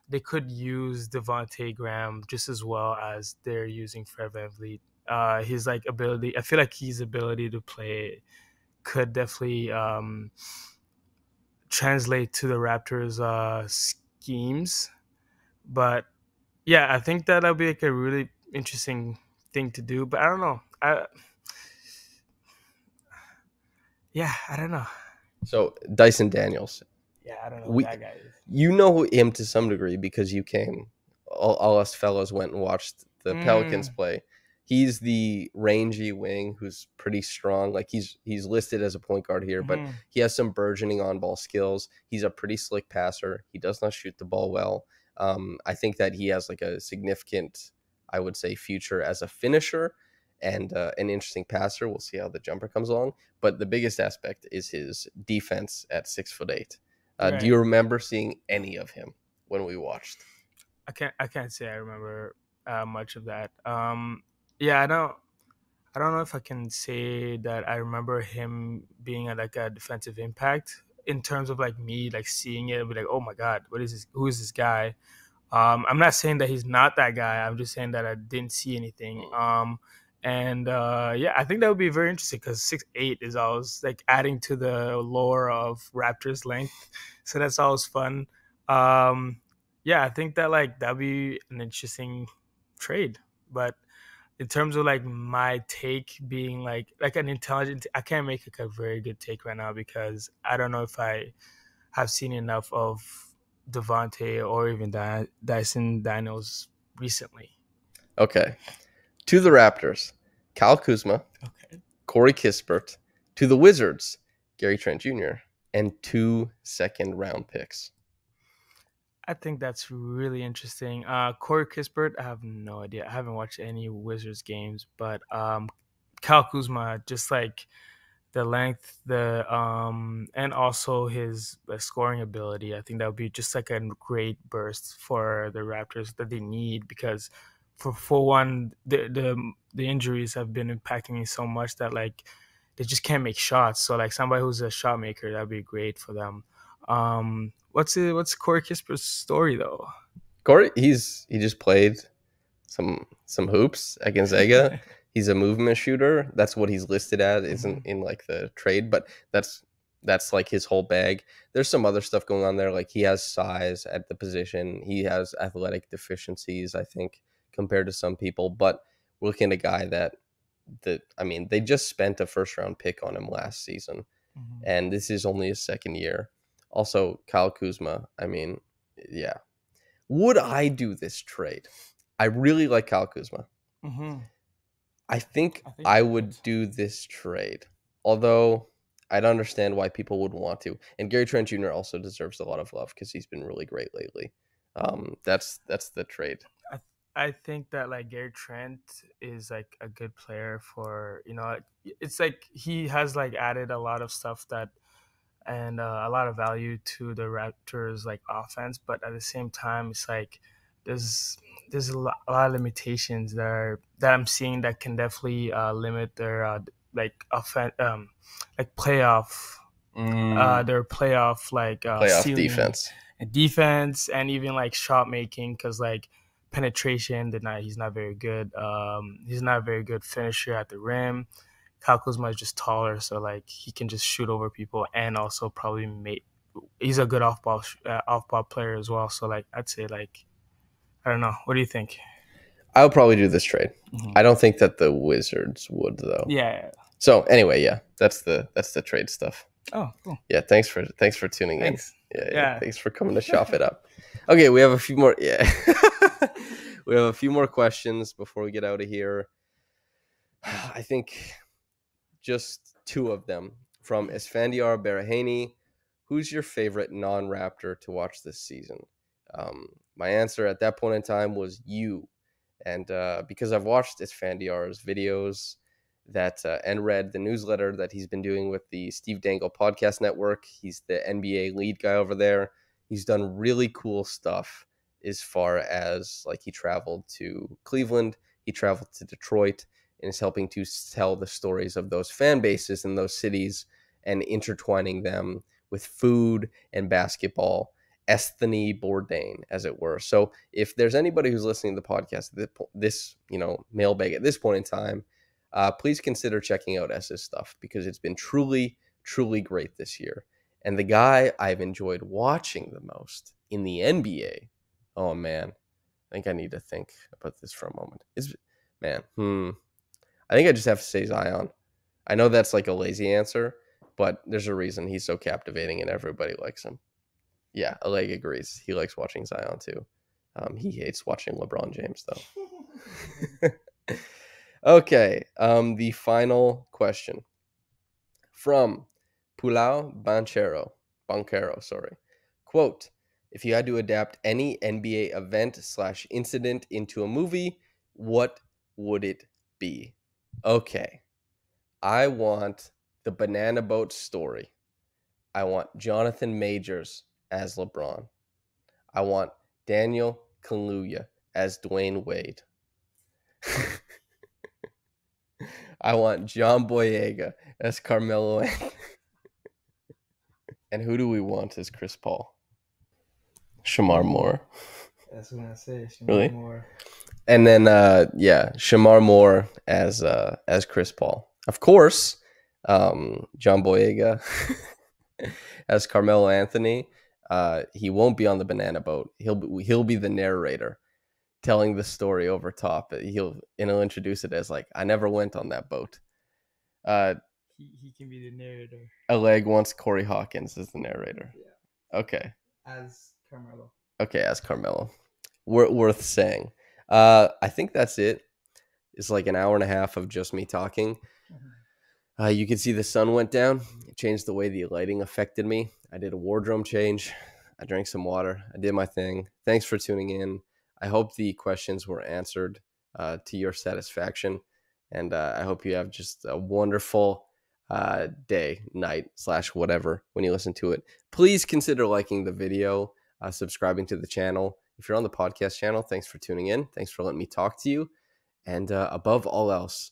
they could use Devontae Graham just as well as they're using Fred VanVleet. Uh, his like ability, I feel like his ability to play could definitely um, translate to the Raptors' uh, schemes. But yeah, I think that that'll be like a really interesting thing to do, but I don't know. I yeah, I don't know. So Dyson Daniels. Yeah, I don't know who we, that guy is. You know him to some degree because you came. All, all us fellows went and watched the mm. Pelicans play. He's the rangy wing who's pretty strong. Like he's he's listed as a point guard here, mm-hmm. but he has some burgeoning on-ball skills. He's a pretty slick passer. He does not shoot the ball well. Um, I think that he has like a significant, I would say, future as a finisher and uh, an interesting passer. We'll see how the jumper comes along. But the biggest aspect is his defense at six foot eight. Uh, right. Do you remember seeing any of him when we watched? I can't. I can't say I remember uh, much of that. Um, yeah, I don't. I don't know if I can say that I remember him being a, like a defensive impact in terms of like me like seeing it and be like, oh my god, what is this? Who is this guy? Um, I'm not saying that he's not that guy. I'm just saying that I didn't see anything. Um, and uh, yeah, I think that would be very interesting because six eight is always like adding to the lore of Raptors length. So that's always fun. Um, yeah, I think that like that'd be an interesting trade. But in terms of like my take being like like an intelligent, I can't make like a very good take right now because I don't know if I have seen enough of Devontae or even Dy- Dyson Daniels recently. Okay, to the Raptors, Kyle Kuzma, okay, Corey Kispert. To the Wizards, Gary Trent Junior and two second round picks. I think that's really interesting. Uh, Corey Kispert, I have no idea. I haven't watched any Wizards games, but um, Kyle Kuzma, just like the length, the um, and also his uh, scoring ability. I think that would be just like a great burst for the Raptors that they need because, for for one, the the the injuries have been impacting me so much that like they just can't make shots. So like somebody who's a shot maker, that'd be great for them. Um, what's it, what's Corey Kispert's story though? Corey, he's he just played some some hoops at Gonzaga. He's a movement shooter. That's what he's listed as. Isn't mm-hmm. in like the trade, but that's that's like his whole bag. There's some other stuff going on there. Like he has size at the position. He has athletic deficiencies, I think, compared to some people. But we're looking at a guy that. That I mean, they just spent a first-round pick on him last season, mm-hmm. and this is only his second year. Also, Kyle Kuzma, I mean, yeah. Would I do this trade? I really like Kyle Kuzma. Mm-hmm. I think I, think I would is. do this trade, although I'd understand why people would want to. And Gary Trent Junior also deserves a lot of love because he's been really great lately. Um, that's that's the trade. I I think that like Gary Trent is like a good player for, you know, it's like he has like added a lot of stuff that and uh, a lot of value to the Raptors like offense. But at the same time, it's like there's there's a lot, a lot of limitations that are, that I'm seeing that can definitely uh, limit their uh, like offense, um, like playoff, mm. uh, their playoff like uh, playoff defense, and defense, and even like shot making because like. Penetration, they're not, he's not very good. Um, he's not a very good finisher at the rim. Kyle Kuzma is just taller, so like he can just shoot over people, and also probably make. He's a good off ball uh, off ball player as well. So like I'd say like, I don't know. What do you think? I would probably do this trade. Mm-hmm. I don't think that the Wizards would though. Yeah. So anyway, yeah, that's the that's the trade stuff. Oh, cool. Yeah, thanks for thanks for tuning thanks. in. Yeah, yeah, yeah, thanks for coming to Shop It Up. Okay, we have a few more. Yeah. We have a few more questions before we get out of here. I think just two of them from Esfandiar Berahani. Who's your favorite non-Raptor to watch this season? Um, my answer at that point in time was you. And uh, because I've watched Esfandiar's videos that uh, and read the newsletter that he's been doing with the Steve Dangle Podcast Network. He's the N B A lead guy over there. He's done really cool stuff. As far as like he traveled to Cleveland, he traveled to Detroit, and is helping to tell the stories of those fan bases in those cities and intertwining them with food and basketball, Anthony Bourdain, as it were. So if there's anybody who's listening to the podcast, this, you know, mailbag at this point in time, uh, please consider checking out S's stuff because it's been truly, truly great this year. And the guy I've enjoyed watching the most in the N B A. Oh, man, I think I need to think about this for a moment. It's, man, hmm. I think I just have to say Zion. I know that's like a lazy answer, but there's a reason he's so captivating and everybody likes him. Yeah, Oleg agrees. He likes watching Zion, too. Um, he hates watching LeBron James, though. Okay, um, the final question from Pulao Banchero. Banchero, sorry. Quote, if you had to adapt any N B A event slash incident into a movie, what would it be? Okay. I want the banana boat story. I want Jonathan Majors as LeBron. I want Daniel Kaluuya as Dwayne Wade. I want John Boyega as Carmelo Anthony. And who do we want as Chris Paul? Shamar Moore. That's what I say. Shamar really? Moore. And then, uh, yeah, Shamar Moore as uh, as Chris Paul. Of course, um, John Boyega as Carmelo Anthony. Uh, he won't be on the banana boat. He'll be, he'll be the narrator telling the story over top. He'll and he'll introduce it as like, I never went on that boat. Uh, he, he can be the narrator. Alleg wants Corey Hawkins as the narrator. Yeah. Okay. As Carmelo. Okay, as Carmelo. We're, worth saying. Uh, I think that's it. It's like an hour and a half of just me talking. Uh, you can see the sun went down. It changed the way the lighting affected me. I did a wardrobe change. I drank some water. I did my thing. Thanks for tuning in. I hope the questions were answered uh, to your satisfaction. And uh, I hope you have just a wonderful uh, day, night, slash whatever when you listen to it. Please consider liking the video, uh, subscribing to the channel. If you're on the podcast channel, thanks for tuning in. Thanks for letting me talk to you. And uh, above all else,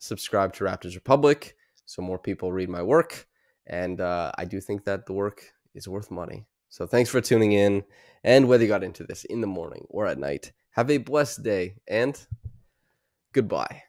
subscribe to Raptors Republic so more people read my work. And uh, I do think that the work is worth money. So thanks for tuning in. And whether you got into this in the morning or at night, have a blessed day and goodbye.